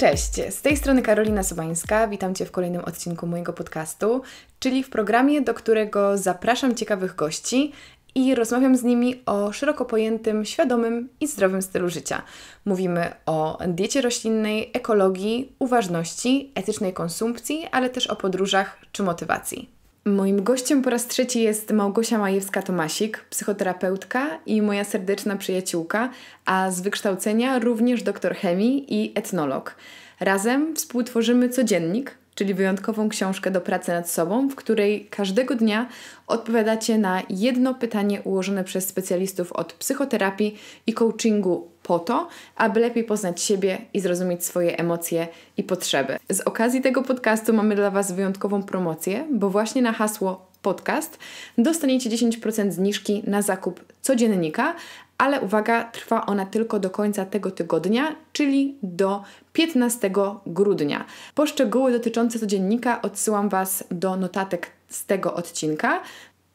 Cześć, z tej strony Karolina Sobańska, witam Cię w kolejnym odcinku mojego podcastu, czyli w programie, do którego zapraszam ciekawych gości i rozmawiam z nimi o szeroko pojętym, świadomym i zdrowym stylu życia. Mówimy o diecie roślinnej, ekologii, uważności, etycznej konsumpcji, ale też o podróżach czy motywacji. Moim gościem po raz trzeci jest Małgosia Majewska-Tomasik, psychoterapeutka i moja serdeczna przyjaciółka, a z wykształcenia również doktor chemii i etnolog. Razem współtworzymy codziennik, czyli wyjątkową książkę do pracy nad sobą, w której każdego dnia odpowiadacie na jedno pytanie ułożone przez specjalistów od psychoterapii i coachingu po to, aby lepiej poznać siebie i zrozumieć swoje emocje i potrzeby. Z okazji tego podcastu mamy dla Was wyjątkową promocję, bo właśnie na hasło podcast dostaniecie 10% zniżki na zakup codziennika, ale uwaga, trwa ona tylko do końca tego tygodnia, czyli do 15 grudnia. Po szczegóły dotyczące codziennika odsyłam Was do notatek z tego odcinka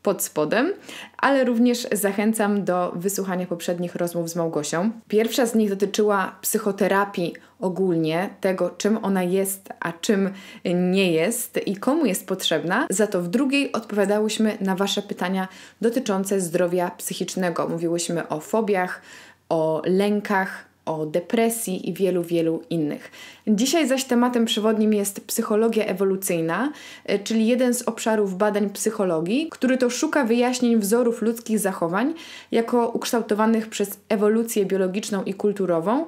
pod spodem, ale również zachęcam do wysłuchania poprzednich rozmów z Małgosią. Pierwsza z nich dotyczyła psychoterapii ogólnie, tego czym ona jest, a czym nie jest i komu jest potrzebna. Za to w drugiej odpowiadałyśmy na Wasze pytania dotyczące zdrowia psychicznego. Mówiłyśmy o fobiach, o lękach, o depresji i wielu, wielu innych. Dzisiaj zaś tematem przewodnim jest psychologia ewolucyjna, czyli jeden z obszarów badań psychologii, który to szuka wyjaśnień wzorów ludzkich zachowań jako ukształtowanych przez ewolucję biologiczną i kulturową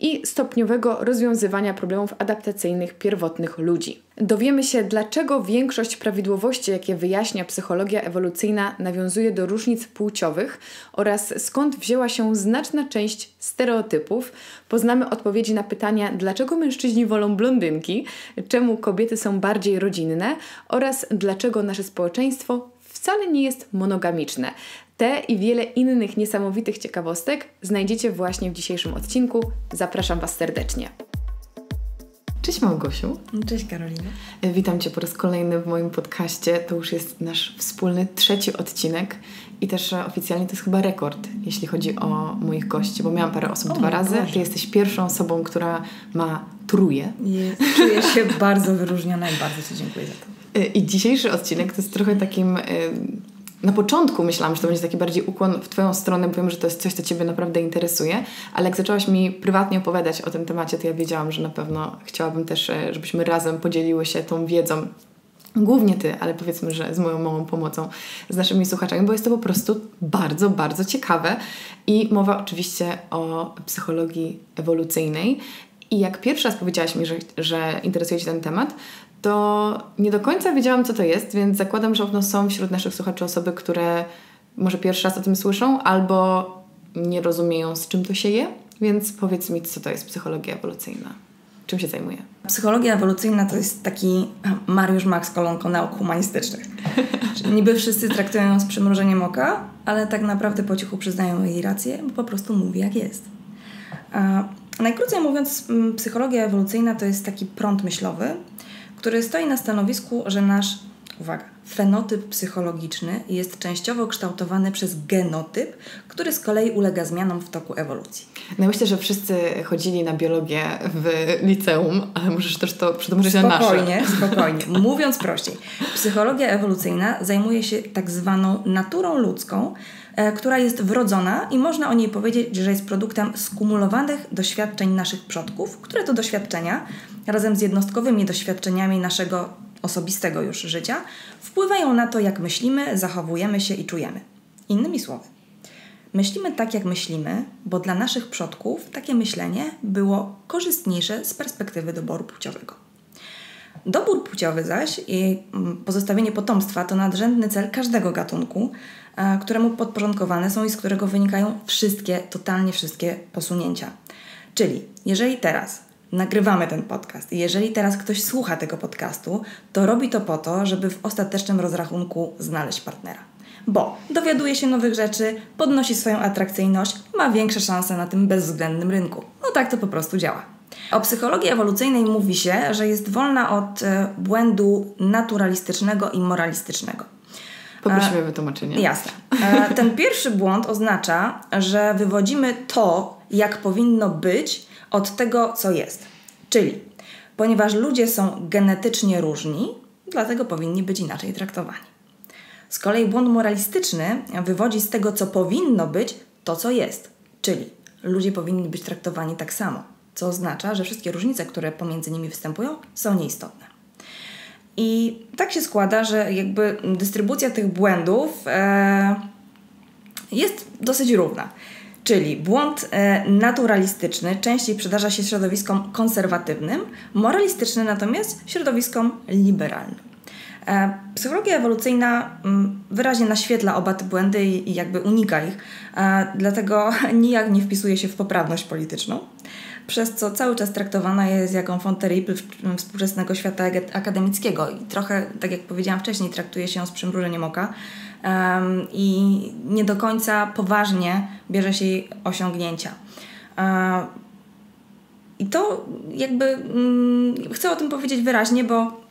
i stopniowego rozwiązywania problemów adaptacyjnych pierwotnych ludzi. Dowiemy się, dlaczego większość prawidłowości, jakie wyjaśnia psychologia ewolucyjna, nawiązuje do różnic płciowych oraz skąd wzięła się znaczna część stereotypów. Poznamy odpowiedzi na pytania, dlaczego mężczyźni wolą blondynki, czemu kobiety są bardziej rodzinne oraz dlaczego nasze społeczeństwo wcale nie jest monogamiczne. Te i wiele innych niesamowitych ciekawostek znajdziecie właśnie w dzisiejszym odcinku. Zapraszam Was serdecznie. Cześć Małgosiu. Cześć Karolina. Witam Cię po raz kolejny w moim podcaście. To już jest nasz wspólny trzeci odcinek i też oficjalnie to jest chyba rekord, jeśli chodzi o moich gości, bo miałam parę osób dwa razy, a Ty jesteś pierwszą osobą, która ma trójkę. Czuję się bardzo wyróżniona i bardzo Ci dziękuję za to. I dzisiejszy odcinek to jest trochę takim... Na początku myślałam, że to będzie taki bardziej ukłon w Twoją stronę, bo wiem, że to jest coś, co Ciebie naprawdę interesuje, ale jak zaczęłaś mi prywatnie opowiadać o tym temacie, to ja wiedziałam, że na pewno chciałabym też, żebyśmy razem podzieliły się tą wiedzą. Głównie Ty, ale powiedzmy, że z moją małą pomocą, z naszymi słuchaczami, bo jest to po prostu bardzo, bardzo ciekawe. I mowa oczywiście o psychologii ewolucyjnej. I jak pierwszy raz powiedziałaś mi, że interesuje Cię ten temat, to nie do końca wiedziałam, co to jest, więc zakładam, że są wśród naszych słuchaczy osoby, które może pierwszy raz o tym słyszą albo nie rozumieją, z czym to się je, więc powiedz mi, co to jest psychologia ewolucyjna. Czym się zajmuje? Psychologia ewolucyjna to jest taki Mariusz Max Kolonko nauk humanistycznych. Niby wszyscy traktują ją z przymrużeniem oka, ale tak naprawdę po cichu przyznają jej rację, bo po prostu mówi, jak jest. Najkrócej mówiąc, psychologia ewolucyjna to jest taki prąd myślowy, który stoi na stanowisku, że nasz, uwaga, fenotyp psychologiczny jest częściowo kształtowany przez genotyp, który z kolei ulega zmianom w toku ewolucji. No myślę, że wszyscy chodzili na biologię w liceum, ale możesz też to przetłumaczyć na nasze. Spokojnie. Mówiąc prościej, psychologia ewolucyjna zajmuje się tak zwaną naturą ludzką, która jest wrodzona i można o niej powiedzieć, że jest produktem skumulowanych doświadczeń naszych przodków, które to doświadczenia razem z jednostkowymi doświadczeniami naszego osobistego już życia wpływają na to, jak myślimy, zachowujemy się i czujemy. Innymi słowy, myślimy tak, jak myślimy, bo dla naszych przodków takie myślenie było korzystniejsze z perspektywy doboru płciowego. Dobór płciowy zaś i pozostawienie potomstwa to nadrzędny cel każdego gatunku, któremu podporządkowane są i z którego wynikają wszystkie, totalnie wszystkie posunięcia. Czyli jeżeli teraz nagrywamy ten podcast i jeżeli teraz ktoś słucha tego podcastu, to robi to po to, żeby w ostatecznym rozrachunku znaleźć partnera. Bo dowiaduje się nowych rzeczy, podnosi swoją atrakcyjność, ma większe szanse na tym bezwzględnym rynku. No tak to po prostu działa. O psychologii ewolucyjnej mówi się, że jest wolna od błędu naturalistycznego i moralistycznego. Poprosimy o wytłumaczenie. Jasne. Ten pierwszy błąd oznacza, że wywodzimy to, jak powinno być, od tego, co jest. Czyli ponieważ ludzie są genetycznie różni, dlatego powinni być inaczej traktowani. Z kolei błąd moralistyczny wywodzi z tego, co powinno być, to co jest. Czyli ludzie powinni być traktowani tak samo, co oznacza, że wszystkie różnice, które pomiędzy nimi występują, są nieistotne. I tak się składa, że jakby dystrybucja tych błędów jest dosyć równa. Czyli błąd naturalistyczny częściej przydarza się środowiskom konserwatywnym, moralistyczny natomiast środowiskom liberalnym. Psychologia ewolucyjna wyraźnie naświetla oba te błędy i jakby unika ich, dlatego nijak nie wpisuje się w poprawność polityczną, przez co cały czas traktowana jest jako enfant terrible współczesnego świata akademickiego i trochę, tak jak powiedziałam wcześniej, traktuje się ją z przymrużeniem oka i nie do końca poważnie bierze się jej osiągnięcia. I to jakby chcę o tym powiedzieć wyraźnie, bo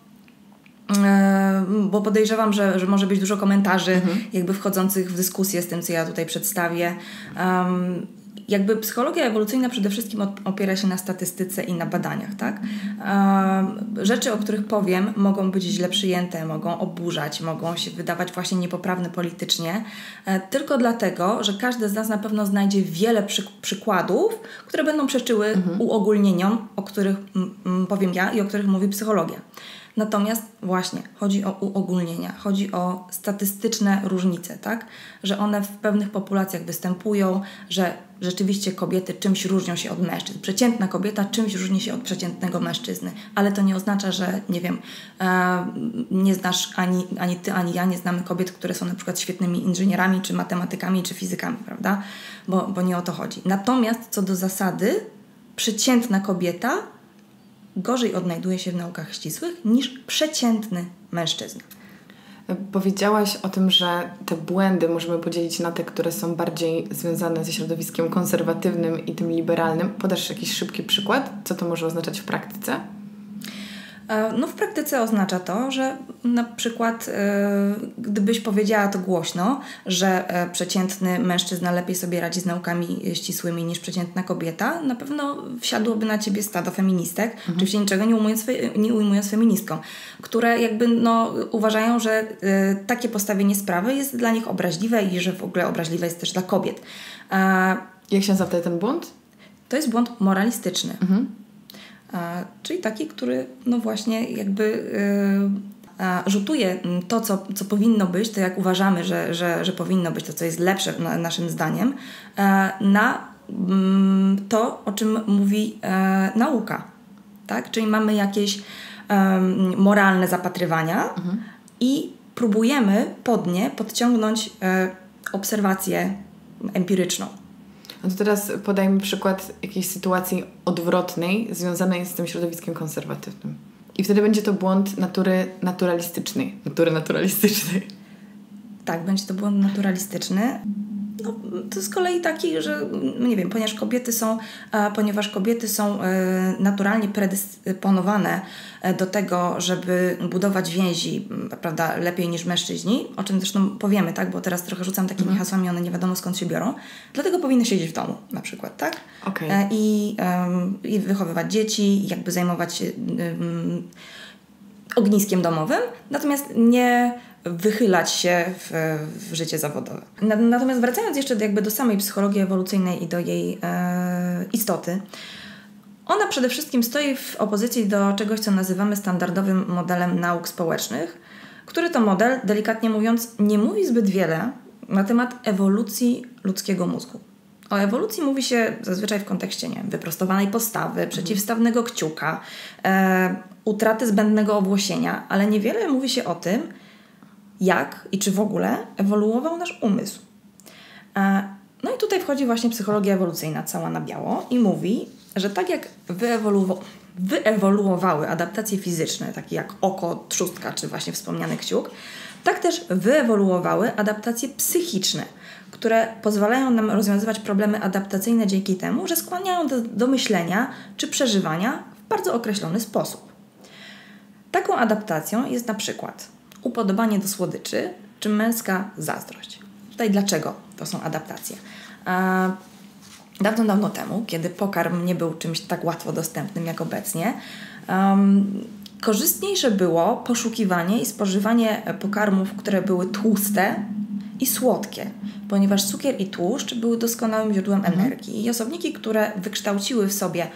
podejrzewam, że może być dużo komentarzy jakby wchodzących w dyskusję z tym, co ja tutaj przedstawię. Jakby psychologia ewolucyjna przede wszystkim opiera się na statystyce i na badaniach, tak? Rzeczy, o których powiem, mogą być źle przyjęte, mogą oburzać, mogą się wydawać właśnie niepoprawne politycznie, tylko dlatego, że każdy z nas na pewno znajdzie wiele przykładów, które będą przeczyły uogólnieniom, o których powiem ja i o których mówi psychologia. Natomiast właśnie chodzi o uogólnienia, chodzi o statystyczne różnice, tak? Że one w pewnych populacjach występują, że rzeczywiście kobiety czymś różnią się od mężczyzn. Przeciętna kobieta czymś różni się od przeciętnego mężczyzny, ale to nie oznacza, że nie wiem, nie znasz ani ty, ani ja nie znamy kobiet, które są na przykład świetnymi inżynierami, czy matematykami, czy fizykami, prawda? Bo nie o to chodzi. Natomiast co do zasady, przeciętna kobieta gorzej odnajduje się w naukach ścisłych niż przeciętny mężczyzna. Powiedziałaś o tym, że te błędy możemy podzielić na te, które są bardziej związane ze środowiskiem konserwatywnym i tym liberalnym. Podasz jakiś szybki przykład? Co to może oznaczać w praktyce? No w praktyce oznacza to, że na przykład gdybyś powiedziała to głośno, że przeciętny mężczyzna lepiej sobie radzi z naukami ścisłymi niż przeciętna kobieta, na pewno wsiadłoby na ciebie stado feministek, oczywiście niczego nie ujmując feministkom, które jakby uważają, że takie postawienie sprawy jest dla nich obraźliwe i że w ogóle obraźliwe jest też dla kobiet. Jak się nazywa ten błąd? To jest błąd moralistyczny. Czyli taki, który właśnie jakby rzutuje to, co powinno być, to jak uważamy, że powinno być, to co jest lepsze naszym zdaniem, na to, o czym mówi nauka. Tak? Czyli mamy jakieś moralne zapatrywania i próbujemy podciągnąć obserwację empiryczną. No to teraz podajmy przykład jakiejś sytuacji odwrotnej, związanej z tym środowiskiem konserwatywnym. I wtedy będzie to błąd naturalistycznej. Tak, będzie to błąd naturalistyczny. No, to z kolei taki, że nie wiem, ponieważ kobiety są naturalnie predysponowane do tego, żeby budować więzi, prawda, lepiej niż mężczyźni, o czym zresztą powiemy, tak, bo teraz trochę rzucam takimi hasłami, one nie wiadomo skąd się biorą, dlatego powinny siedzieć w domu na przykład, tak? Okay. I wychowywać dzieci, jakby zajmować się ogniskiem domowym, natomiast nie wychylać się w życie zawodowe. Natomiast wracając jeszcze jakby do samej psychologii ewolucyjnej i do jej istoty, ona przede wszystkim stoi w opozycji do czegoś, co nazywamy standardowym modelem nauk społecznych, który to model, delikatnie mówiąc, nie mówi zbyt wiele na temat ewolucji ludzkiego mózgu. O ewolucji mówi się zazwyczaj w kontekście, nie wiem, wyprostowanej postawy, przeciwstawnego kciuka, utraty zbędnego owłosienia, ale niewiele mówi się o tym, jak i czy w ogóle ewoluował nasz umysł. No i tutaj wchodzi właśnie psychologia ewolucyjna cała na biało i mówi, że tak jak wyewoluowały adaptacje fizyczne, takie jak oko, trzustka czy właśnie wspomniany kciuk, tak też wyewoluowały adaptacje psychiczne, które pozwalają nam rozwiązywać problemy adaptacyjne dzięki temu, że skłaniają do myślenia czy przeżywania w bardzo określony sposób. Taką adaptacją jest na przykład upodobanie do słodyczy, czy męska zazdrość. Tutaj dlaczego to są adaptacje? Dawno, dawno temu, kiedy pokarm nie był czymś tak łatwo dostępnym jak obecnie, korzystniejsze było poszukiwanie i spożywanie pokarmów, które były tłuste i słodkie, ponieważ cukier i tłuszcz były doskonałym źródłem energii i osobniki, które wykształciły w sobie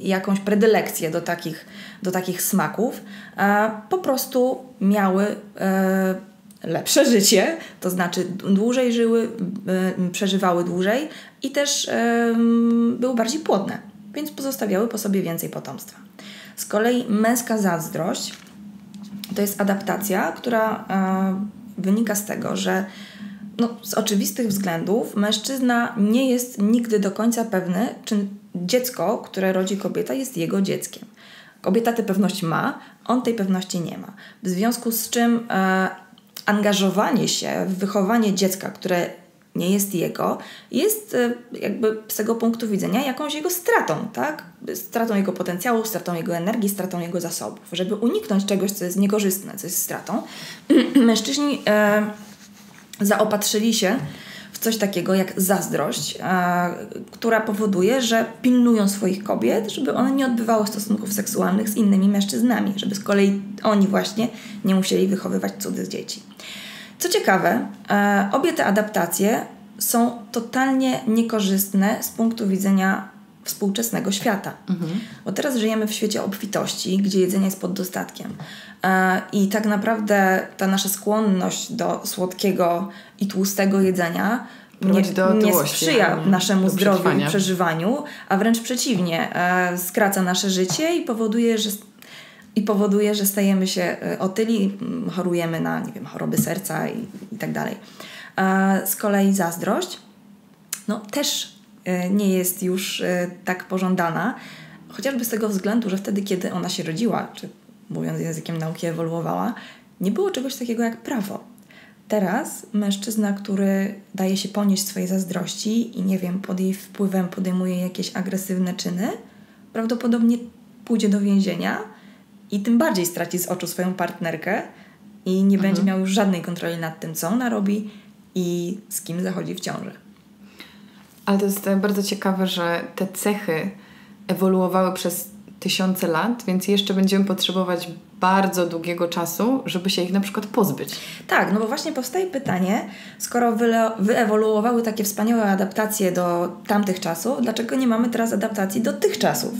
jakąś predylekcję do takich smaków, po prostu miały lepsze życie, to znaczy dłużej żyły, przeżywały dłużej i też były bardziej płodne, więc pozostawiały po sobie więcej potomstwa. Z kolei męska zazdrość to jest adaptacja, która wynika z tego, że z oczywistych względów mężczyzna nie jest nigdy do końca pewny, czy dziecko, które rodzi kobieta, jest jego dzieckiem. Kobieta tę pewność ma, on tej pewności nie ma. W związku z czym angażowanie się w wychowanie dziecka, które nie jest jego, jest jakby z tego punktu widzenia jakąś jego stratą, tak? Stratą jego potencjału, stratą jego energii, stratą jego zasobów. Żeby uniknąć czegoś, co jest niekorzystne, co jest stratą, mężczyźni zaopatrzyli się w coś takiego jak zazdrość, która powoduje, że pilnują swoich kobiet, żeby one nie odbywały stosunków seksualnych z innymi mężczyznami, żeby z kolei oni właśnie nie musieli wychowywać cudzych dzieci. Co ciekawe, obie te adaptacje są totalnie niekorzystne z punktu widzenia współczesnego świata. Bo teraz żyjemy w świecie obfitości, gdzie jedzenie jest pod dostatkiem. I tak naprawdę ta nasza skłonność do słodkiego i tłustego jedzenia nie sprzyja naszemu zdrowiu i przeżywaniu, a wręcz przeciwnie, skraca nasze życie i powoduje, że stajemy się otyli, chorujemy na, nie wiem, choroby serca i tak dalej. Z kolei zazdrość też nie jest już tak pożądana, chociażby z tego względu, że wtedy, kiedy ona się rodziła, czy mówiąc językiem nauki, ewoluowała, nie było czegoś takiego jak prawo. Teraz mężczyzna, który daje się ponieść swojej zazdrości i, nie wiem, pod jej wpływem podejmuje jakieś agresywne czyny, prawdopodobnie pójdzie do więzienia i tym bardziej straci z oczu swoją partnerkę i nie będzie miał już żadnej kontroli nad tym, co ona robi i z kim zachodzi w ciąży. Ale to jest bardzo ciekawe, że te cechy ewoluowały przez tysiące lat, więc jeszcze będziemy potrzebować bardzo długiego czasu, żeby się ich na przykład pozbyć. Tak, bo właśnie powstaje pytanie, skoro wyewoluowały takie wspaniałe adaptacje do tamtych czasów, dlaczego nie mamy teraz adaptacji do tych czasów?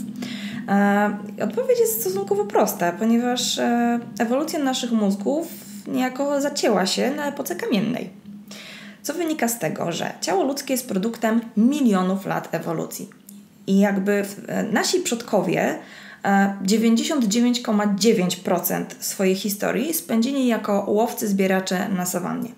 Odpowiedź jest stosunkowo prosta, ponieważ ewolucja naszych mózgów niejako zacięła się na epoce kamiennej. Co wynika z tego, że ciało ludzkie jest produktem milionów lat ewolucji. I jakby nasi przodkowie 99,9% swojej historii spędzili jako łowcy, zbieracze na sawannie.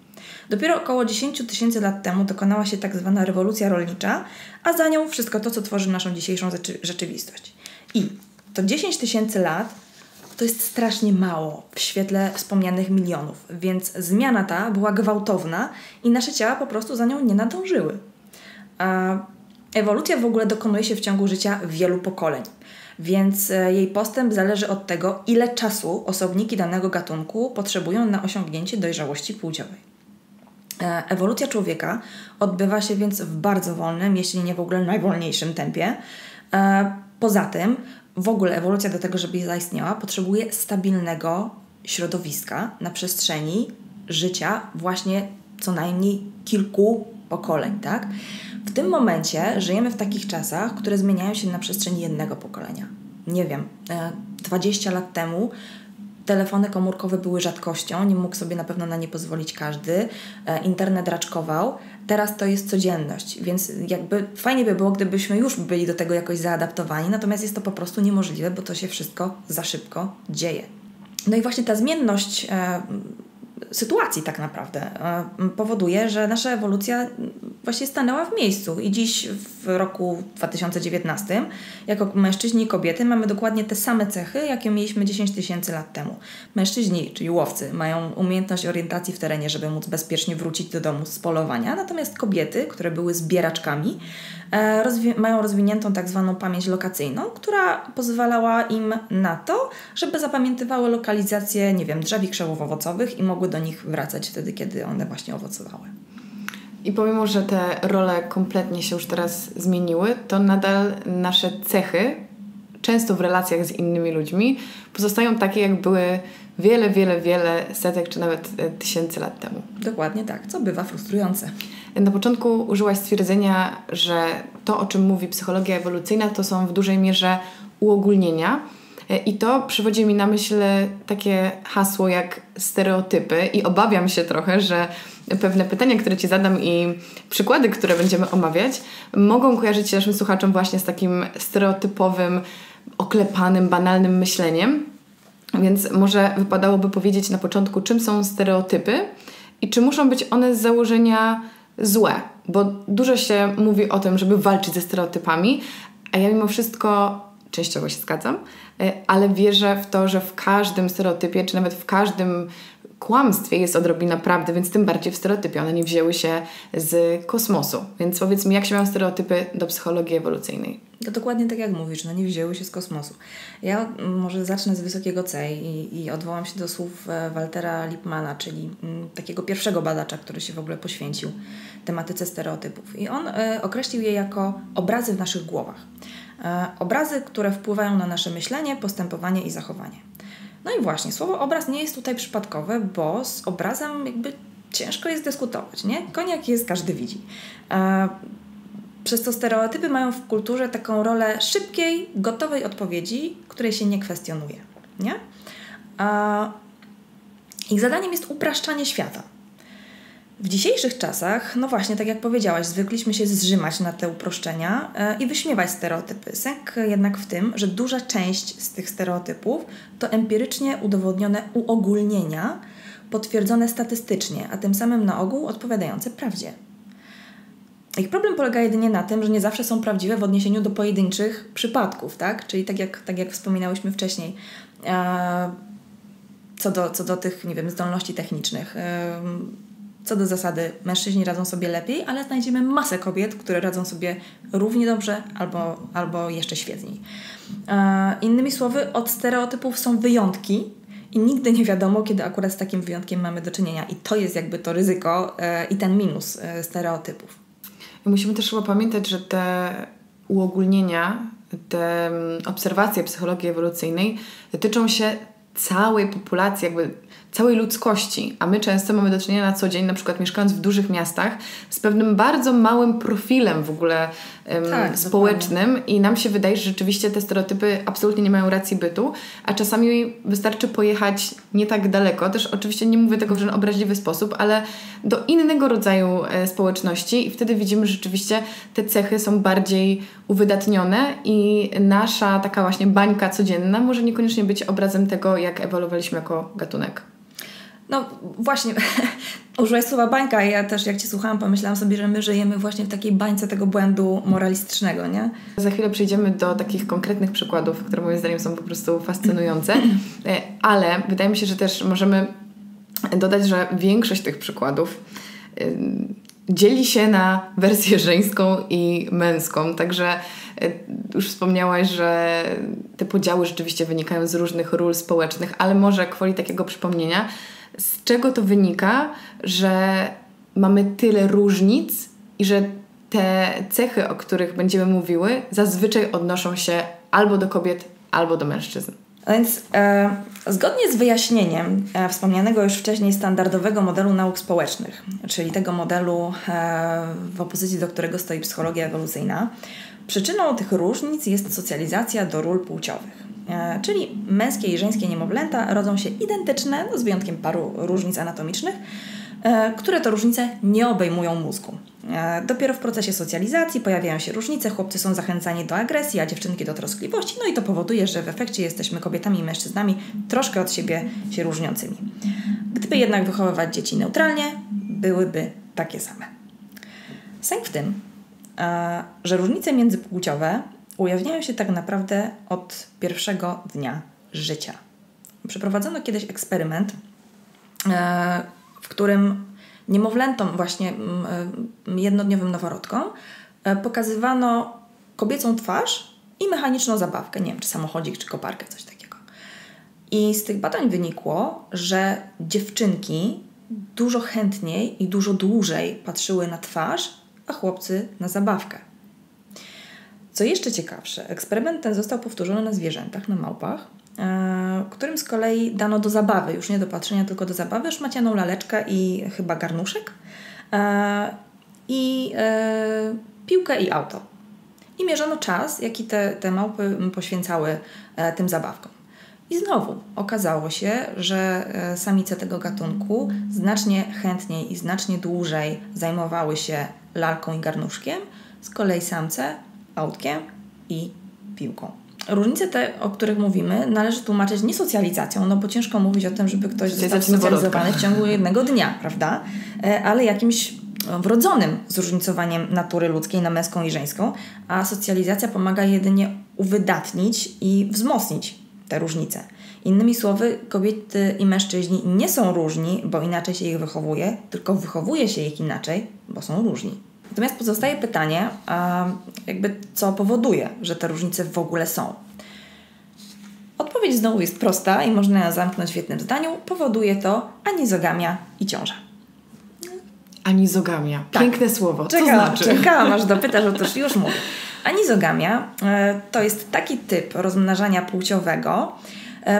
Dopiero około 10 tysięcy lat temu dokonała się tak zwana rewolucja rolnicza, a za nią wszystko to, co tworzy naszą dzisiejszą rzeczywistość. I to 10 tysięcy lat to jest strasznie mało w świetle wspomnianych milionów, więc zmiana ta była gwałtowna i nasze ciała po prostu za nią nie nadążyły. Ewolucja w ogóle dokonuje się w ciągu życia wielu pokoleń, więc jej postęp zależy od tego, ile czasu osobniki danego gatunku potrzebują na osiągnięcie dojrzałości płciowej. Ewolucja człowieka odbywa się więc w bardzo wolnym, jeśli nie w ogóle najwolniejszym tempie. Poza tym w ogóle ewolucja do tego, żeby zaistniała, potrzebuje stabilnego środowiska na przestrzeni życia właśnie co najmniej kilku pokoleń, tak? W tym momencie żyjemy w takich czasach, które zmieniają się na przestrzeni jednego pokolenia. Nie wiem, 20 lat temu telefony komórkowe były rzadkością, nie mógł sobie na pewno na nie pozwolić każdy, internet raczkował, teraz to jest codzienność, więc jakby fajnie by było, gdybyśmy już byli do tego jakoś zaadaptowani, natomiast jest to po prostu niemożliwe, bo to się wszystko za szybko dzieje. No i właśnie ta zmienność sytuacji tak naprawdę powoduje, że nasza ewolucja właśnie stanęła w miejscu i dziś w roku 2019 jako mężczyźni i kobiety mamy dokładnie te same cechy, jakie mieliśmy 10 tysięcy lat temu. Mężczyźni, czyli łowcy, mają umiejętność orientacji w terenie, żeby móc bezpiecznie wrócić do domu z polowania, natomiast kobiety, które były zbieraczkami, mają rozwiniętą tak zwaną pamięć lokacyjną, która pozwalała im na to, żeby zapamiętywały lokalizację, nie wiem, drzew i krzewów owocowych i mogły do nich wracać wtedy, kiedy one właśnie owocowały. I pomimo, że te role kompletnie się już teraz zmieniły, to nadal nasze cechy, często w relacjach z innymi ludźmi, pozostają takie, jak były wiele, wiele, wiele setek, czy nawet tysięcy lat temu. Dokładnie tak, co bywa frustrujące. Na początku użyłaś stwierdzenia, że to, o czym mówi psychologia ewolucyjna, to są w dużej mierze uogólnienia. I to przywodzi mi na myśl takie hasło jak stereotypy i obawiam się trochę, że pewne pytania, które Ci zadam i przykłady, które będziemy omawiać, mogą kojarzyć się naszym słuchaczom właśnie z takim stereotypowym, oklepanym, banalnym myśleniem. Więc może wypadałoby powiedzieć na początku, czym są stereotypy i czy muszą być one z założenia złe, bo dużo się mówi o tym, żeby walczyć ze stereotypami, a ja mimo wszystko częściowo się zgadzam, ale wierzę w to, że w każdym stereotypie, czy nawet w każdym kłamstwie jest odrobina prawdy, więc tym bardziej w stereotypie. One nie wzięły się z kosmosu. Więc powiedz mi, jak się mają stereotypy do psychologii ewolucyjnej? To dokładnie tak jak mówisz, no nie wzięły się z kosmosu. Ja może zacznę z wysokiego C i odwołam się do słów Waltera Lipmana, czyli takiego pierwszego badacza, który się w ogóle poświęcił tematyce stereotypów. I on określił je jako obrazy w naszych głowach. Obrazy, które wpływają na nasze myślenie, postępowanie i zachowanie. No i właśnie, słowo obraz nie jest tutaj przypadkowe, bo z obrazem jakby ciężko jest dyskutować, nie? Koniak jest, każdy widzi. Przez to stereotypy mają w kulturze taką rolę szybkiej, gotowej odpowiedzi, której się nie kwestionuje, nie? Ich zadaniem jest upraszczanie świata. W dzisiejszych czasach, no właśnie, tak jak powiedziałaś, zwykliśmy się zżymać na te uproszczenia i wyśmiewać stereotypy. Sęk jednak w tym, że duża część z tych stereotypów to empirycznie udowodnione uogólnienia, potwierdzone statystycznie, a tym samym na ogół odpowiadające prawdzie. Ich problem polega jedynie na tym, że nie zawsze są prawdziwe w odniesieniu do pojedynczych przypadków, tak? Czyli tak jak wspominałyśmy wcześniej, co do tych, nie wiem, zdolności technicznych. Co do zasady, mężczyźni radzą sobie lepiej, ale znajdziemy masę kobiet, które radzą sobie równie dobrze albo jeszcze świetniej. Innymi słowy, od stereotypów są wyjątki i nigdy nie wiadomo, kiedy akurat z takim wyjątkiem mamy do czynienia. I to jest jakby to ryzyko i ten minus stereotypów. Musimy też chyba pamiętać, że te uogólnienia, te obserwacje psychologii ewolucyjnej dotyczą się całej populacji, jakby całej ludzkości, a my często mamy do czynienia na co dzień, na przykład mieszkając w dużych miastach, z pewnym bardzo małym profilem w ogóle społecznym dokładnie. I nam się wydaje, że rzeczywiście te stereotypy absolutnie nie mają racji bytu, a czasami wystarczy pojechać nie tak daleko, też oczywiście nie mówię tego w żaden obraźliwy sposób, ale do innego rodzaju społeczności i wtedy widzimy, że rzeczywiście te cechy są bardziej uwydatnione i nasza taka właśnie bańka codzienna może niekoniecznie być obrazem tego, jak ewoluowaliśmy jako gatunek. No właśnie, użyłaś słowa bańka i ja też jak Cię słuchałam, pomyślałam sobie, że my żyjemy właśnie w takiej bańce tego błędu moralistycznego, nie? Za chwilę przejdziemy do takich konkretnych przykładów, które moim zdaniem są po prostu fascynujące, ale wydaje mi się, że też możemy dodać, że większość tych przykładów dzieli się na wersję żeńską i męską, także już wspomniałaś, że te podziały rzeczywiście wynikają z różnych ról społecznych, ale może kwoli takiego przypomnienia, z czego to wynika, że mamy tyle różnic i że te cechy, o których będziemy mówiły, zazwyczaj odnoszą się albo do kobiet, albo do mężczyzn. A więc zgodnie z wyjaśnieniem wspomnianego już wcześniej standardowego modelu nauk społecznych, czyli tego modelu w opozycji do którego stoi psychologia ewolucyjna, przyczyną tych różnic jest socjalizacja do ról płciowych. Czyli męskie i żeńskie niemowlęta rodzą się identyczne, no z wyjątkiem paru różnic anatomicznych, które to różnice nie obejmują mózgu. Dopiero w procesie socjalizacji pojawiają się różnice, chłopcy są zachęcani do agresji, a dziewczynki do troskliwości, no i to powoduje, że w efekcie jesteśmy kobietami i mężczyznami troszkę od siebie się różniącymi. Gdyby jednak wychowywać dzieci neutralnie, byłyby takie same. Sęk w tym, że różnice międzypłciowe ujawniają się tak naprawdę od pierwszego dnia życia. Przeprowadzono kiedyś eksperyment, w którym niemowlętom, właśnie jednodniowym noworodkom, pokazywano kobiecą twarz i mechaniczną zabawkę, nie wiem, czy samochodzik, czy koparkę, coś takiego. I z tych badań wynikło, że dziewczynki dużo chętniej i dużo dłużej patrzyły na twarz, a chłopcy na zabawkę. Co jeszcze ciekawsze, eksperyment ten został powtórzony na zwierzętach, na małpach, którym z kolei dano do zabawy, już nie do patrzenia, tylko do zabawy, szmacianą laleczkę i chyba garnuszek, i piłkę i auto. I mierzono czas, jaki te małpy poświęcały tym zabawkom. I znowu okazało się, że samice tego gatunku znacznie chętniej i znacznie dłużej zajmowały się lalką i garnuszkiem, z kolei samce autkiem i piłką. Różnice te, o których mówimy, należy tłumaczyć nie socjalizacją, no bo ciężko mówić o tym, żeby ktoś został socjalizowany w ciągu jednego dnia, prawda? Ale jakimś wrodzonym zróżnicowaniem natury ludzkiej na męską i żeńską, a socjalizacja pomaga jedynie uwydatnić i wzmocnić te różnice. Innymi słowy, kobiety i mężczyźni nie są różni, bo inaczej się ich wychowuje, tylko wychowuje się ich inaczej, bo są różni. Natomiast pozostaje pytanie, co powoduje, że te różnice w ogóle są. Odpowiedź znowu jest prosta i można ją zamknąć w jednym zdaniu. Powoduje to anizogamia i ciąża. Anizogamia. Piękne słowo. Czekałam, aż dopytasz, otóż już mówię. Anizogamia to jest taki typ rozmnażania płciowego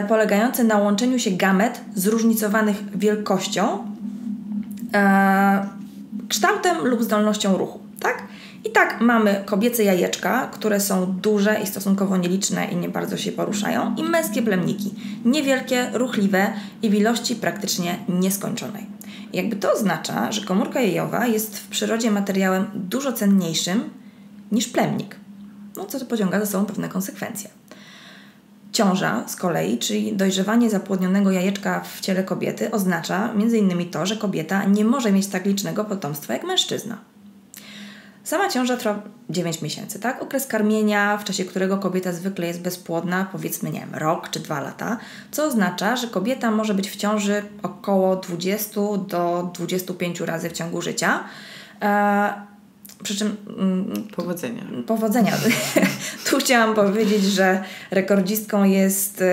polegający na łączeniu się gamet zróżnicowanych wielkością, kształtem lub zdolnością ruchu. Tak? I tak mamy kobiece jajeczka, które są duże i stosunkowo nieliczne i nie bardzo się poruszają, i męskie plemniki, niewielkie, ruchliwe i w ilości praktycznie nieskończonej. Jakby to oznacza, że komórka jajowa jest w przyrodzie materiałem dużo cenniejszym niż plemnik, no, co pociąga za sobą pewne konsekwencje. Ciąża z kolei, czyli dojrzewanie zapłodnionego jajeczka w ciele kobiety, oznacza m.in. to, że kobieta nie może mieć tak licznego potomstwa jak mężczyzna. Sama ciąża trwa 9 miesięcy, tak? Okres karmienia, w czasie którego kobieta zwykle jest bezpłodna, powiedzmy, nie wiem, rok czy 2 lata, co oznacza, że kobieta może być w ciąży około 20 do 25 razy w ciągu życia. Przy czym... powodzenia. Powodzenia. Tu chciałam powiedzieć, że rekordzistką jest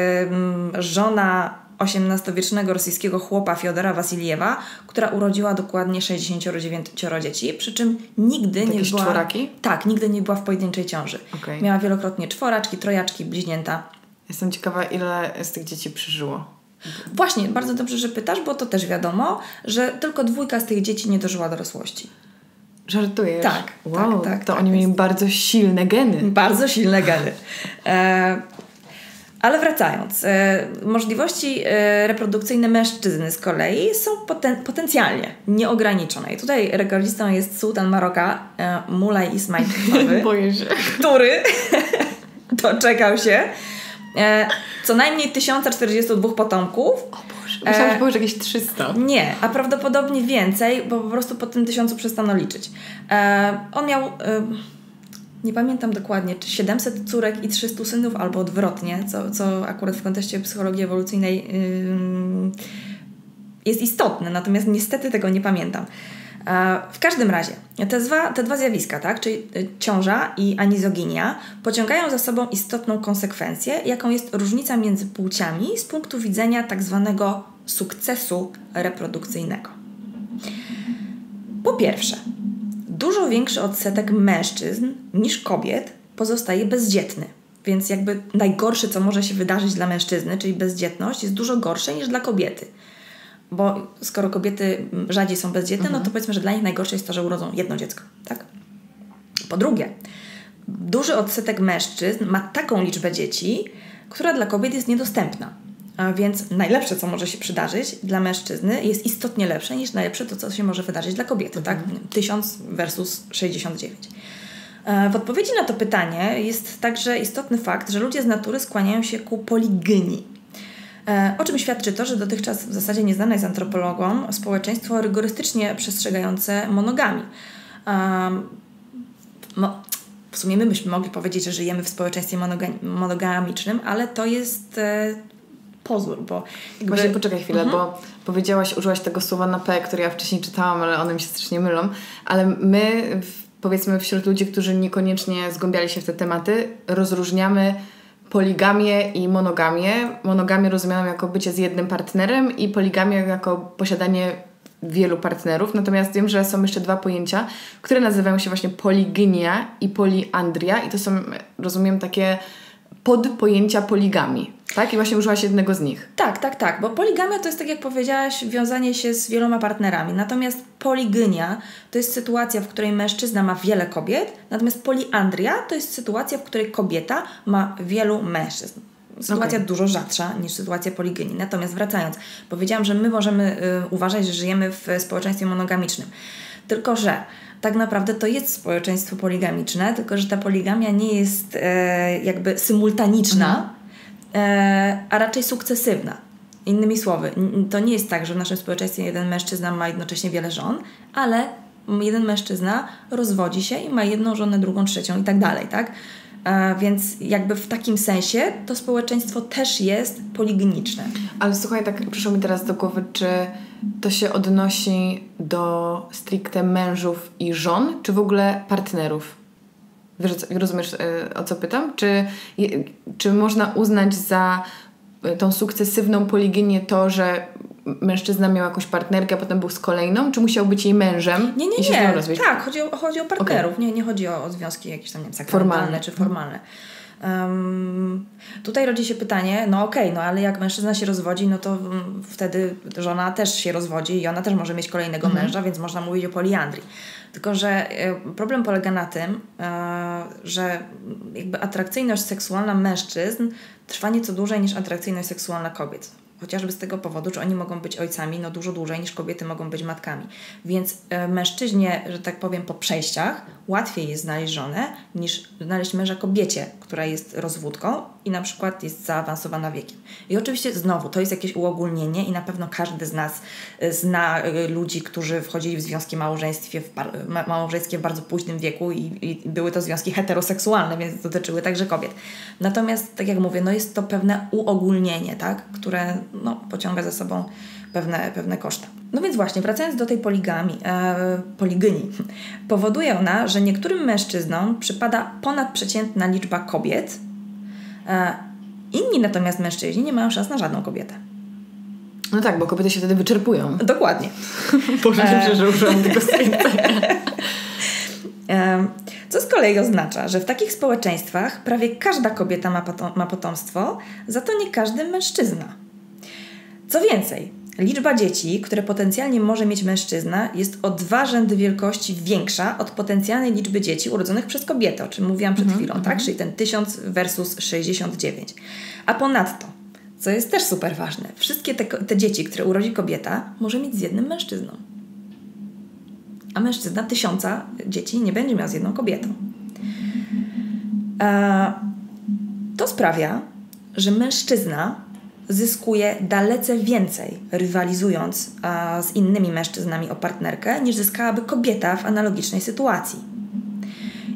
żona XVIII-wiecznego rosyjskiego chłopa Fiodora Wasiliewa, która urodziła dokładnie 69 dzieci, przy czym nigdy nie była... czworaki? Tak, nigdy nie była w pojedynczej ciąży. Okay. Miała wielokrotnie czworaczki, trojaczki, bliźnięta. Jestem ciekawa, ile z tych dzieci przeżyło. Właśnie, bardzo dobrze, że pytasz, bo to też wiadomo, że tylko 2 z tych dzieci nie dożyła dorosłości. Żartujesz? Tak. Wow, tak, oni mieli bardzo silne geny. Bardzo silne geny. Ale wracając, możliwości reprodukcyjne mężczyzny z kolei są potencjalnie nieograniczone. I tutaj rekordzistą jest sułtan Maroka Moulay Ismail, który doczekał się co najmniej 1042 potomków. O Boże, myślałam, że było już jakieś 300. Nie, a prawdopodobnie więcej, bo po prostu po tym 1000 przestano liczyć. On miał... nie pamiętam dokładnie, czy 700 córek i 300 synów, albo odwrotnie, co akurat w kontekście psychologii ewolucyjnej jest istotne, natomiast niestety tego nie pamiętam. W każdym razie, te dwa zjawiska, tak, czyli ciąża i anizoginia, pociągają za sobą istotną konsekwencję, jaką jest różnica między płciami z punktu widzenia tak zwanego sukcesu reprodukcyjnego. Po pierwsze, dużo większy odsetek mężczyzn niż kobiet pozostaje bezdzietny. Więc jakby najgorsze, co może się wydarzyć dla mężczyzny, czyli bezdzietność, jest dużo gorsze niż dla kobiety. Bo skoro kobiety rzadziej są bezdzietne, no to powiedzmy, że dla nich najgorsze jest to, że urodzą jedno dziecko. Tak? Po drugie, duży odsetek mężczyzn ma taką liczbę dzieci, która dla kobiet jest niedostępna. A więc najlepsze, co może się przydarzyć dla mężczyzny, jest istotnie lepsze niż najlepsze to, co się może wydarzyć dla kobiety. Tak? 1000 versus 69. W odpowiedzi na to pytanie jest także istotny fakt, że ludzie z natury skłaniają się ku poligynii. O czym świadczy to, że dotychczas w zasadzie nieznane jest antropologom społeczeństwo rygorystycznie przestrzegające monogami. W sumie my byśmy mogli powiedzieć, że żyjemy w społeczeństwie monogamicznym, ale to jest... pozór, bo... Jakby... Właśnie poczekaj chwilę, bo powiedziałaś, użyłaś tego słowa na P, które ja wcześniej czytałam, ale one mi się strasznie mylą, ale my powiedzmy wśród ludzi, którzy niekoniecznie zgłębiali się w te tematy, rozróżniamy poligamię i monogamię. Monogamię rozumiałam jako bycie z jednym partnerem i poligamię jako posiadanie wielu partnerów, natomiast wiem, że są jeszcze dwa pojęcia, które nazywają się właśnie poliginia i poliandria i to są, rozumiem, takie podpojęcia poligami, tak? I właśnie użyłaś jednego z nich. Tak, bo poligamia to jest, tak jak powiedziałaś, wiązanie się z wieloma partnerami, natomiast poligynia to jest sytuacja, w której mężczyzna ma wiele kobiet, natomiast poliandria to jest sytuacja, w której kobieta ma wielu mężczyzn. Sytuacja dużo rzadsza niż sytuacja poligynii. Natomiast wracając, powiedziałam, że my możemy uważać, że żyjemy w społeczeństwie monogamicznym. Tylko że tak naprawdę to jest społeczeństwo poligamiczne, tylko że ta poligamia nie jest jakby symultaniczna, a raczej sukcesywna. Innymi słowy, to nie jest tak, że w naszym społeczeństwie jeden mężczyzna ma jednocześnie wiele żon, ale jeden mężczyzna rozwodzi się i ma jedną żonę, drugą, trzecią i tak dalej, tak? Więc jakby w takim sensie to społeczeństwo też jest poliginiczne. Ale słuchaj, tak przyszło mi teraz do głowy, czy to się odnosi do stricte mężów i żon, czy w ogóle partnerów? Wiesz, rozumiesz, o co pytam? Czy można uznać za tą sukcesywną poliginię to, że mężczyzna miał jakąś partnerkę, a potem był z kolejną? Czy musiał być jej mężem? Nie. I się z nią rozwieść? Tak, chodzi o partnerów. Okay. Nie chodzi o związki jakieś tam, nie wiem, sakramentalne czy formalne. Tutaj rodzi się pytanie, ale jak mężczyzna się rozwodzi, no to wtedy żona też się rozwodzi i ona też może mieć kolejnego męża, więc można mówić o poliandrii. Tylko że problem polega na tym, że jakby atrakcyjność seksualna mężczyzn trwa nieco dłużej niż atrakcyjność seksualna kobiet. Chociażby z tego powodu, że oni mogą być ojcami dużo dłużej niż kobiety mogą być matkami. Więc mężczyźnie, że tak powiem, po przejściach łatwiej jest znaleźć żonę niż znaleźć męża kobiecie, która jest rozwódką i na przykład jest zaawansowana wiekiem. I oczywiście znowu, to jest jakieś uogólnienie i na pewno każdy z nas zna ludzi, którzy wchodzili w związki małżeńskie w bardzo późnym wieku i były to związki heteroseksualne, więc dotyczyły także kobiet. Natomiast, tak jak mówię, jest to pewne uogólnienie, tak? Które pociąga za sobą pewne koszta. Więc właśnie, wracając do tej poligynii, powoduje ona, że niektórym mężczyznom przypada ponadprzeciętna liczba kobiet, inni natomiast mężczyźni nie mają szans na żadną kobietę. No tak, bo kobiety się wtedy wyczerpują. Dokładnie. Boże, że użyłam tego stwierdzenia. Co z kolei oznacza, że w takich społeczeństwach prawie każda kobieta ma potomstwo, za to nie każdy mężczyzna. Co więcej, liczba dzieci, które potencjalnie może mieć mężczyzna, jest o 2 rzędy wielkości większa od potencjalnej liczby dzieci urodzonych przez kobietę, o czym mówiłam przed chwilą, tak? Czyli ten 1000 versus 69. A ponadto, co jest też super ważne, wszystkie te dzieci, które urodzi kobieta, może mieć z jednym mężczyzną. A mężczyzna 1000 dzieci nie będzie miał z jedną kobietą. To sprawia, że mężczyzna zyskuje dalece więcej, rywalizując z innymi mężczyznami o partnerkę, niż zyskałaby kobieta w analogicznej sytuacji.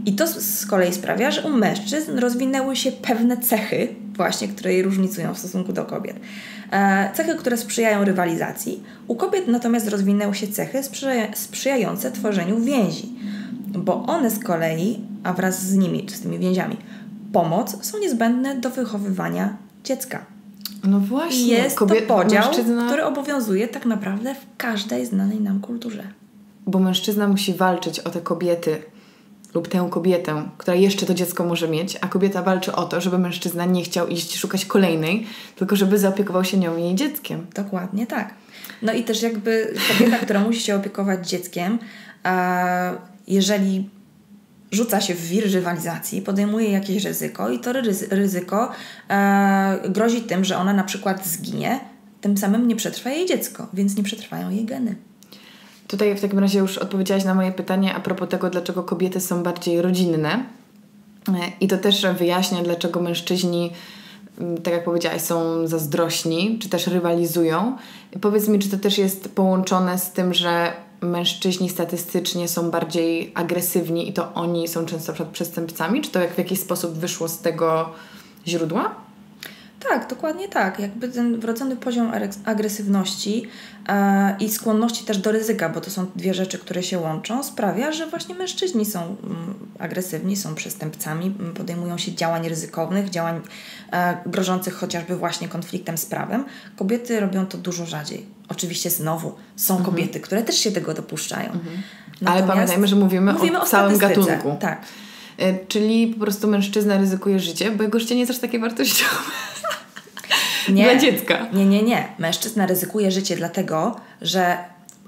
I to z kolei sprawia, że u mężczyzn rozwinęły się pewne cechy, właśnie, które je różnicują w stosunku do kobiet. Cechy, które sprzyjają rywalizacji. U kobiet natomiast rozwinęły się cechy sprzyjające tworzeniu więzi, bo one z kolei, a wraz z nimi, czy z tymi więziami, pomoc, są niezbędne do wychowywania dziecka. No właśnie. Jest to podział, który obowiązuje tak naprawdę w każdej znanej nam kulturze. Bo mężczyzna musi walczyć o te kobiety lub tę kobietę, która jeszcze to dziecko może mieć, a kobieta walczy o to, żeby mężczyzna nie chciał iść szukać kolejnej, tylko żeby zaopiekował się nią i jej dzieckiem. Dokładnie tak. I też jakby kobieta, która musi się opiekować dzieckiem, jeżeli rzuca się w wir rywalizacji, podejmuje jakieś ryzyko i to ryzyko grozi tym, że ona na przykład zginie, tym samym nie przetrwa jej dziecko, więc nie przetrwają jej geny. Tutaj w takim razie już odpowiedziałaś na moje pytanie a propos tego, dlaczego kobiety są bardziej rodzinne i to też wyjaśnia, dlaczego mężczyźni, tak jak powiedziałaś, są zazdrośni, czy też rywalizują. Powiedz mi, czy to też jest połączone z tym, że mężczyźni statystycznie są bardziej agresywni i to oni są często przestępcami? Czy to w jakiś sposób wyszło z tego źródła? Tak, dokładnie tak. Jakby ten wrodzony poziom agresywności i skłonności też do ryzyka, bo to są dwie rzeczy, które się łączą, sprawia, że właśnie mężczyźni są agresywni, są przestępcami, podejmują się działań ryzykownych, działań grożących chociażby właśnie konfliktem z prawem. Kobiety robią to dużo rzadziej. Oczywiście znowu są kobiety, które też się tego dopuszczają. Ale pamiętajmy, że mówimy o całym gatunku. Tak. Czyli po prostu mężczyzna ryzykuje życie, bo jego życie nie jest aż takie wartościowe dla dziecka. Nie. Mężczyzna ryzykuje życie dlatego, że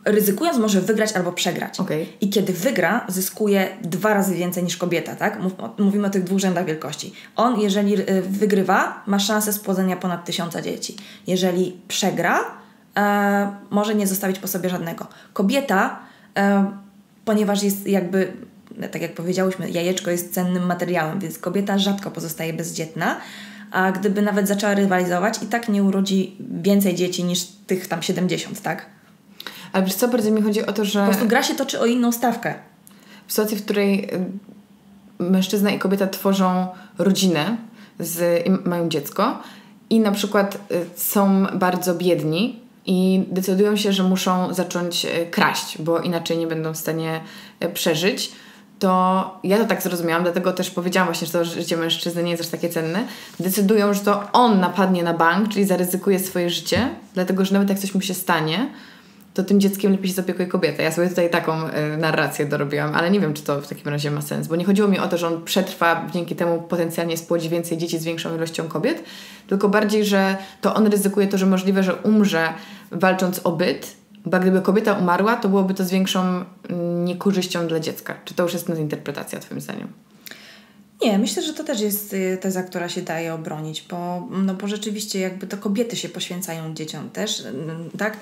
ryzykując może wygrać albo przegrać. Okay. I kiedy wygra, zyskuje 2 razy więcej niż kobieta, tak? Mówimy o tych 2 rzędach wielkości. On, jeżeli wygrywa, ma szansę spłodzenia ponad 1000 dzieci. Jeżeli przegra, może nie zostawić po sobie żadnego. Kobieta, ponieważ jest jakby... Tak jak powiedziałyśmy, jajeczko jest cennym materiałem, więc kobieta rzadko pozostaje bezdzietna, a gdyby nawet zaczęła rywalizować, i tak nie urodzi więcej dzieci niż tych tam 70, tak? Ale wiesz co, bardziej mi chodzi o to, że... Po prostu gra się toczy o inną stawkę. W sytuacji, w której mężczyzna i kobieta tworzą rodzinę, mają dziecko i na przykład są bardzo biedni, i decydują się, że muszą zacząć kraść, bo inaczej nie będą w stanie przeżyć, to ja to tak zrozumiałam, dlatego też powiedziałam właśnie, że to życie mężczyzny nie jest aż takie cenne. Decydują, że to on napadnie na bank, czyli zaryzykuje swoje życie, dlatego że nawet jak coś mu się stanie, to tym dzieckiem lepiej się zaopiekuje kobieta. Ja sobie tutaj taką narrację dorobiłam, ale nie wiem, czy to w takim razie ma sens, bo nie chodziło mi o to, że on przetrwa, dzięki temu potencjalnie spłodzi więcej dzieci z większą ilością kobiet, tylko bardziej, że to on ryzykuje to, że możliwe, że umrze walcząc o byt, bo gdyby kobieta umarła, to byłoby to z większą niekorzyścią dla dziecka. Czy to już jest nadinterpretacja Twoim zdaniem? Nie, myślę, że to też jest teza, która się daje obronić, bo rzeczywiście jakby to kobiety się poświęcają dzieciom też, tak?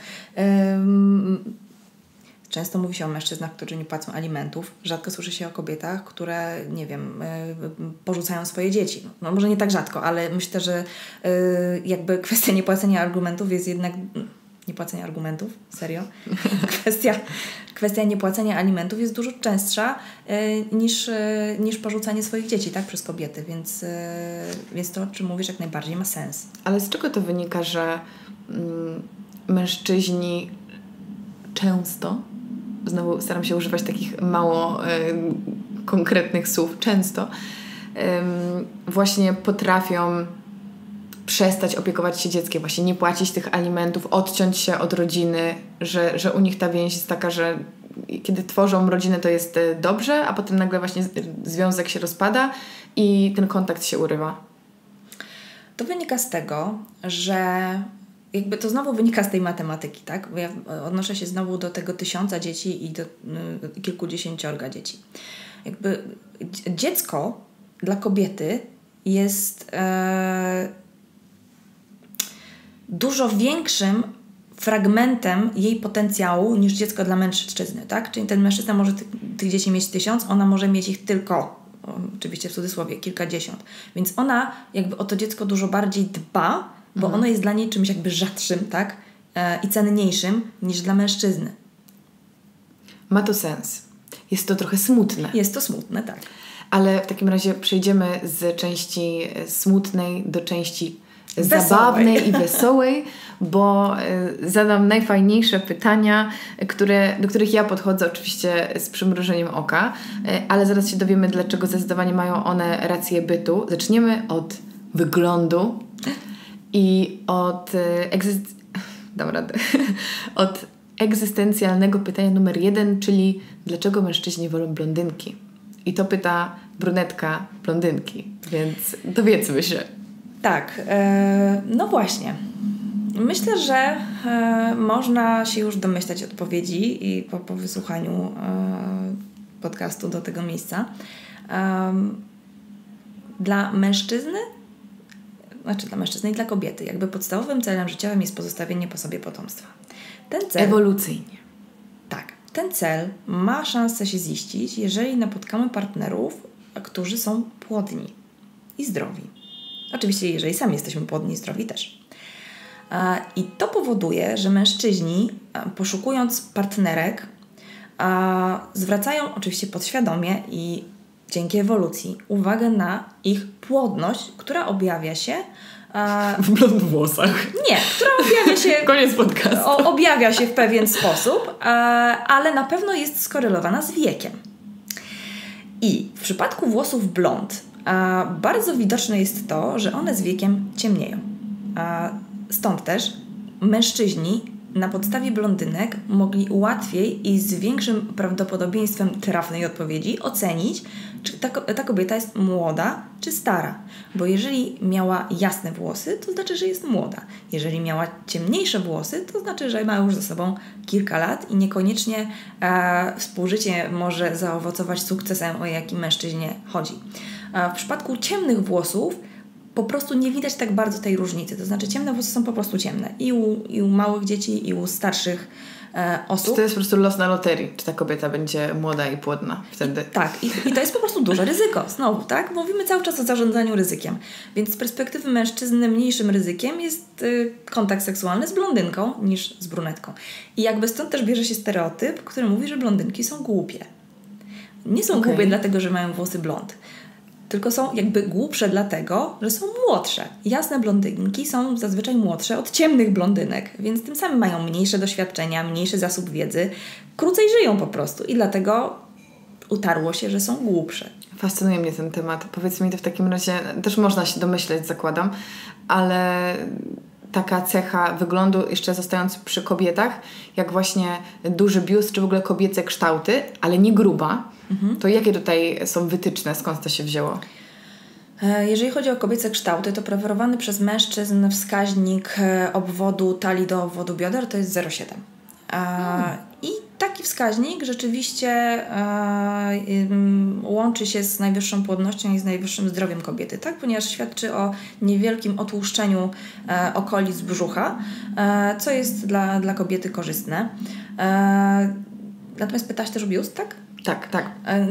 Często mówi się o mężczyznach, którzy nie płacą alimentów. Rzadko słyszy się o kobietach, które, nie wiem, porzucają swoje dzieci. No może nie tak rzadko, ale myślę, że jakby kwestia niepłacenia argumentów jest jednak... Niepłacenia argumentów? Serio? Kwestia niepłacenia alimentów jest dużo częstsza niż porzucanie swoich dzieci, tak, przez kobiety, więc to, o czym mówisz, jak najbardziej ma sens. Ale z czego to wynika, że mężczyźni często, znowu staram się używać takich mało konkretnych słów, często właśnie potrafią przestać opiekować się dzieckiem, właśnie nie płacić tych alimentów, odciąć się od rodziny, że u nich ta więź jest taka, że kiedy tworzą rodzinę, to jest dobrze, a potem nagle właśnie związek się rozpada i ten kontakt się urywa. To wynika z tego, że jakby to znowu wynika z tej matematyki, tak? Bo ja odnoszę się znowu do tego 1000 dzieci i do kilkudziesięciorga dzieci. Jakby dziecko dla kobiety jest... dużo większym fragmentem jej potencjału niż dziecko dla mężczyzny, tak? Czyli ten mężczyzna może tych dzieci mieć 1000, ona może mieć ich tylko, oczywiście w cudzysłowie, kilkadziesiąt. Więc ona jakby o to dziecko dużo bardziej dba, bo ono jest dla niej czymś jakby rzadszym, tak? I cenniejszym niż dla mężczyzny. Ma to sens. Jest to trochę smutne. Jest to smutne, tak. Ale w takim razie przejdziemy z części smutnej do części zabawnej i wesołej, bo zadam najfajniejsze pytania, do których ja podchodzę oczywiście z przymrużeniem oka, ale zaraz się dowiemy, dlaczego zdecydowanie mają one rację bytu. Zaczniemy od wyglądu i od egzystencjalnego pytania numer 1, czyli dlaczego mężczyźni wolą blondynki? I to pyta brunetka blondynki, więc dowiedzmy się. Tak, no właśnie. Myślę, że można się już domyślać odpowiedzi i po wysłuchaniu podcastu do tego miejsca. Dla mężczyzny i dla kobiety, jakby podstawowym celem życiowym jest pozostawienie po sobie potomstwa. Ten cel... Ewolucyjnie. Tak. Ten cel ma szansę się ziścić, jeżeli napotkamy partnerów, którzy są płodni i zdrowi. Oczywiście, jeżeli sami jesteśmy płodni i zdrowi też. I to powoduje, że mężczyźni, poszukując partnerek, zwracają oczywiście podświadomie i dzięki ewolucji uwagę na ich płodność, która objawia się w blond włosach. Nie, która objawia się... Koniec podcastu. Objawia się w pewien sposób, ale na pewno jest skorelowana z wiekiem. I w przypadku włosów blond bardzo widoczne jest to, że one z wiekiem ciemnieją. Stąd też mężczyźni na podstawie blondynek mogli łatwiej i z większym prawdopodobieństwem trafnej odpowiedzi ocenić, czy ta kobieta jest młoda czy stara. Bo jeżeli miała jasne włosy, to znaczy, że jest młoda. Jeżeli miała ciemniejsze włosy, to znaczy, że ma już za sobą kilka lat i niekoniecznie współżycie może zaowocować sukcesem, o jaki mężczyźnie chodzi. W przypadku ciemnych włosów po prostu nie widać tak bardzo tej różnicy. To znaczy ciemne włosy są po prostu ciemne. I u małych dzieci, i u starszych osób. Czy to jest po prostu los na loterii? Czy ta kobieta będzie młoda i płodna wtedy? I to jest po prostu duże ryzyko. Znowu, tak? Mówimy cały czas o zarządzaniu ryzykiem. Więc z perspektywy mężczyzny mniejszym ryzykiem jest kontakt seksualny z blondynką niż z brunetką. I jakby stąd też bierze się stereotyp, który mówi, że blondynki są głupie. Nie są głupie dlatego, że mają włosy blond. Tylko są jakby głupsze dlatego, że są młodsze. Jasne blondynki są zazwyczaj młodsze od ciemnych blondynek, więc tym samym mają mniejsze doświadczenia, mniejszy zasób wiedzy, krócej żyją po prostu i dlatego utarło się, że są głupsze. Fascynuje mnie ten temat. Powiedz mi to w takim razie, też można się domyśleć, zakładam, ale taka cecha wyglądu, jeszcze zostając przy kobietach, jak właśnie duży biust, czy w ogóle kobiece kształty, ale nie gruba, to jakie tutaj są wytyczne? Skąd to się wzięło? Jeżeli chodzi o kobiece kształty, to preferowany przez mężczyzn wskaźnik obwodu talii do obwodu bioder to jest 0,7. I taki wskaźnik rzeczywiście łączy się z najwyższą płodnością i z najwyższym zdrowiem kobiety, tak? Ponieważ świadczy o niewielkim otłuszczeniu okolic brzucha, co jest dla kobiety korzystne. Natomiast pytałaś też o biust, tak? Tak.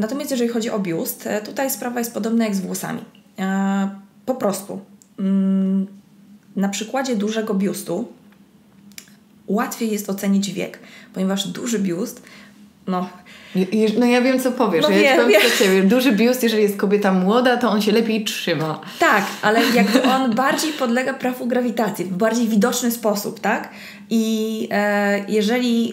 Natomiast jeżeli chodzi o biust, tutaj sprawa jest podobna jak z włosami. Po prostu. Na przykładzie dużego biustu łatwiej jest ocenić wiek, ponieważ duży biust, no ja wiem, co powiesz. Ja wiem. Duży biust, jeżeli jest kobieta młoda, to on się lepiej trzyma. Tak, ale jakby on bardziej podlega prawu grawitacji, w bardziej widoczny sposób, tak? I jeżeli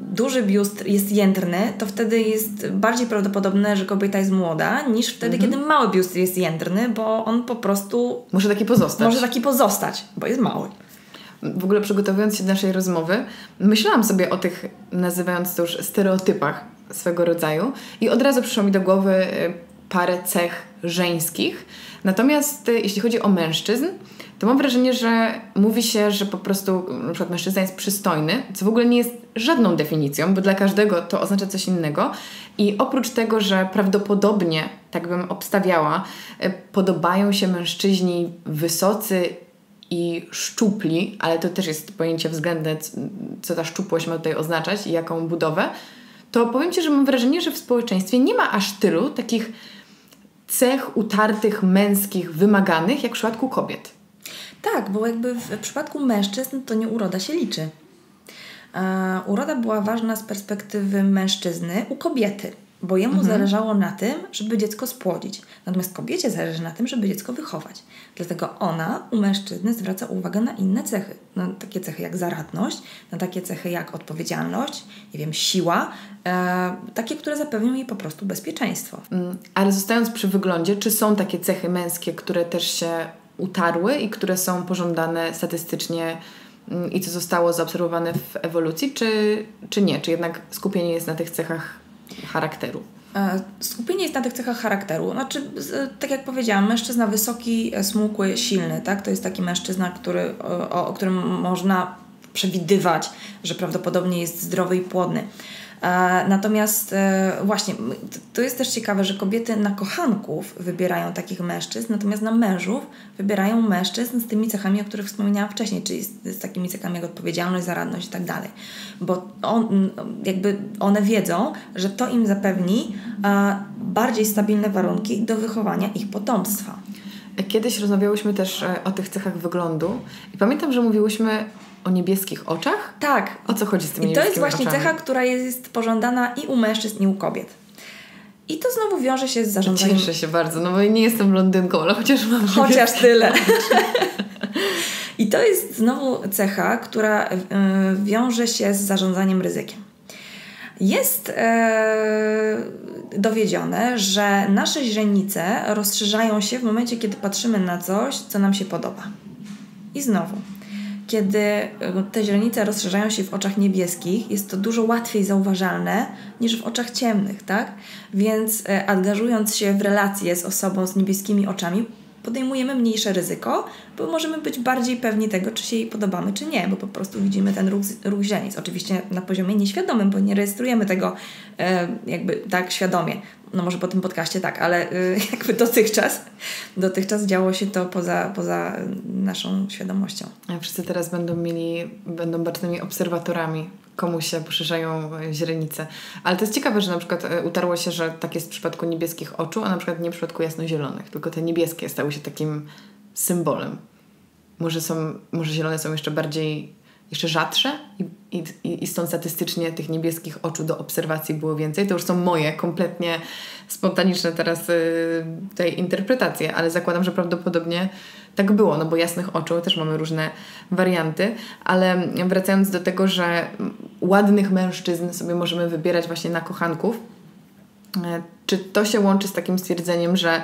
duży biust jest jędrny, to wtedy jest bardziej prawdopodobne, że kobieta jest młoda, niż wtedy, kiedy mały biust jest jędrny, bo on po prostu... Może taki pozostać, bo jest mały. W ogóle przygotowując się do naszej rozmowy, myślałam sobie o tych, nazywając to już, stereotypach swego rodzaju i od razu przyszło mi do głowy parę cech żeńskich. Natomiast jeśli chodzi o mężczyzn, to mam wrażenie, że mówi się, że po prostu na przykład mężczyzna jest przystojny, co w ogóle nie jest żadną definicją, bo dla każdego to oznacza coś innego. I oprócz tego, że prawdopodobnie, tak bym obstawiała, podobają się mężczyźni wysocy i szczupli, ale to też jest pojęcie względne, co ta szczupłość ma tutaj oznaczać i jaką budowę, to powiem Ci, że mam wrażenie, że w społeczeństwie nie ma aż tylu takich cech utartych, męskich, wymaganych, jak w przypadku kobiet. Tak, bo jakby w przypadku mężczyzn to nie uroda się liczy. Uroda była ważna z perspektywy mężczyzny u kobiety, bo jemu zależało na tym, żeby dziecko spłodzić. Natomiast kobiecie zależy na tym, żeby dziecko wychować. Dlatego ona u mężczyzny zwraca uwagę na inne cechy. Na takie cechy jak zaradność, na takie cechy jak odpowiedzialność, nie wiem, siła. Takie, które zapewnią jej po prostu bezpieczeństwo. Ale zostając przy wyglądzie, czy są takie cechy męskie, które też się utarły i które są pożądane statystycznie i co zostało zaobserwowane w ewolucji, czy nie? Czy jednak skupienie jest na tych cechach charakteru? Skupienie jest na tych cechach charakteru. Znaczy, tak jak powiedziałam, mężczyzna wysoki, smukły, silny, tak? To jest taki mężczyzna, o którym można przewidywać, że prawdopodobnie jest zdrowy i płodny. Natomiast właśnie, to jest też ciekawe, że kobiety na kochanków wybierają takich mężczyzn, natomiast na mężów wybierają mężczyzn z tymi cechami, o których wspominałam wcześniej, czyli z takimi cechami jak odpowiedzialność, zaradność i tak dalej. Bo one wiedzą, że to im zapewni bardziej stabilne warunki do wychowania ich potomstwa. Kiedyś rozmawiałyśmy też o tych cechach wyglądu i pamiętam, że mówiłyśmy o niebieskich oczach? Tak. O co chodzi z tymi niebieskimi oczami? I to jest właśnie cecha, która jest pożądana i u mężczyzn, i u kobiet. I to znowu wiąże się z zarządzaniem. Cieszę się bardzo, no bo nie jestem Blondynką, ale chociaż mam... Chociaż tyle. I to jest znowu cecha, która wiąże się z zarządzaniem ryzykiem. Jest dowiedzione, że nasze źrenice rozszerzają się w momencie, kiedy patrzymy na coś, co nam się podoba. I znowu, kiedy te źrenice rozszerzają się w oczach niebieskich, jest to dużo łatwiej zauważalne niż w oczach ciemnych, tak? Więc angażując się w relacje z osobą z niebieskimi oczami, podejmujemy mniejsze ryzyko, bo możemy być bardziej pewni tego, czy się jej podobamy, czy nie, bo po prostu widzimy ten ruch źrenic. Oczywiście na poziomie nieświadomym, bo nie rejestrujemy tego jakby tak świadomie. No może po tym podcaście tak, ale jakby dotychczas działo się to poza naszą świadomością. A wszyscy teraz będą bacznymi obserwatorami, komu się poszerzają źrenice. Ale to jest ciekawe, że na przykład utarło się, że tak jest w przypadku niebieskich oczu, a na przykład nie w przypadku jasnozielonych, tylko te niebieskie stały się takim symbolem. Może zielone są jeszcze rzadsze i stąd statystycznie tych niebieskich oczu do obserwacji było więcej. To już są moje kompletnie spontaniczne teraz tej interpretacje, ale zakładam, że prawdopodobnie tak było, no bo jasnych oczu też mamy różne warianty, ale wracając do tego, że ładnych mężczyzn sobie możemy wybierać właśnie na kochanków, czy to się łączy z takim stwierdzeniem, że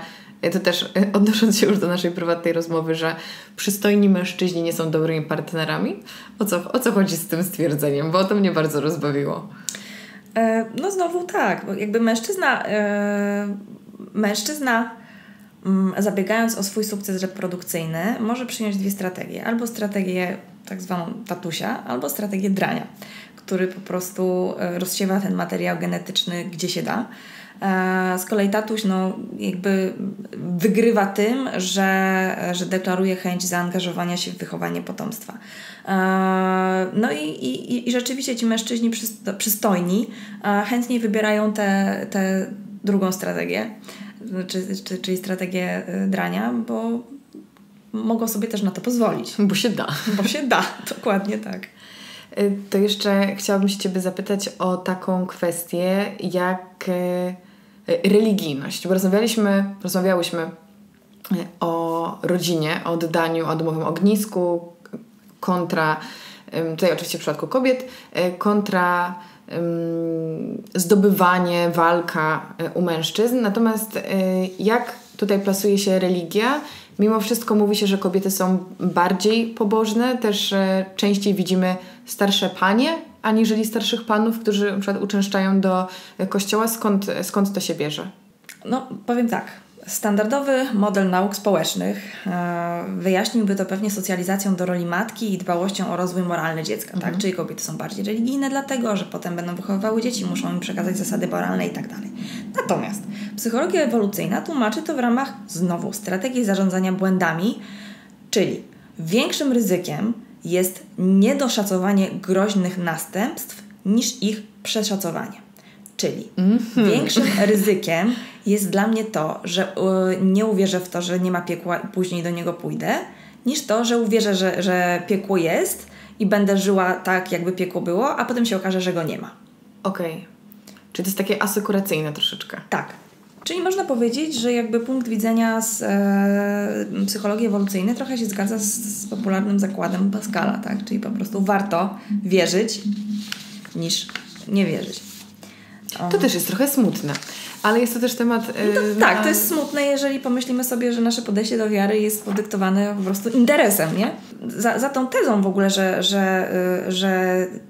to też odnosząc się już do naszej prywatnej rozmowy, że przystojni mężczyźni nie są dobrymi partnerami? O co chodzi z tym stwierdzeniem? Bo to mnie bardzo rozbawiło. No znowu tak. Jakby mężczyzna zabiegając o swój sukces reprodukcyjny może przyjąć dwie strategie. Albo strategię tak zwaną tatusia, albo strategię drania, który po prostu rozsiewa ten materiał genetyczny gdzie się da. Z kolei tatuś jakby wygrywa tym, że deklaruje chęć zaangażowania się w wychowanie potomstwa. No i rzeczywiście ci mężczyźni przystojni chętniej wybierają tę drugą strategię, czyli strategię drania, bo mogą sobie też na to pozwolić. Bo się da. Bo się da, dokładnie tak. To jeszcze chciałabym się Ciebie zapytać o taką kwestię jak religijność. Rozmawiałyśmy o rodzinie, o oddaniu, o domowym ognisku kontra, tutaj oczywiście w przypadku kobiet, kontra zdobywanie, walka u mężczyzn. Natomiast jak tutaj plasuje się religia? Mimo wszystko mówi się, że kobiety są bardziej pobożne, też częściej widzimy starsze panie, aniżeli starszych panów, którzy na przykład uczęszczają do kościoła. Skąd to się bierze? No, powiem tak. Standardowy model nauk społecznych wyjaśniłby to pewnie socjalizacją do roli matki i dbałością o rozwój moralny dziecka, tak? Czyli kobiety są bardziej religijne dlatego, że potem będą wychowywały dzieci, muszą im przekazać zasady moralne i tak dalej. Natomiast psychologia ewolucyjna tłumaczy to w ramach znowu strategii zarządzania błędami, czyli większym ryzykiem jest niedoszacowanie groźnych następstw niż ich przeszacowanie. Czyli większym ryzykiem jest dla mnie to, że nie uwierzę w to, że nie ma piekła i później do niego pójdę, niż to, że uwierzę, że piekło jest i będę żyła tak, jakby piekło było, a potem się okaże, że go nie ma. Okej. Czyli to jest takie asekuracyjne troszeczkę. Tak. Czyli można powiedzieć, że jakby punkt widzenia z psychologii ewolucyjnej trochę się zgadza z popularnym zakładem Pascala, tak? Czyli po prostu warto wierzyć niż nie wierzyć. To też jest trochę smutne, ale jest to też temat... To jest smutne, jeżeli pomyślimy sobie, że nasze podejście do wiary jest podyktowane po prostu interesem, nie? Za tą tezą w ogóle, że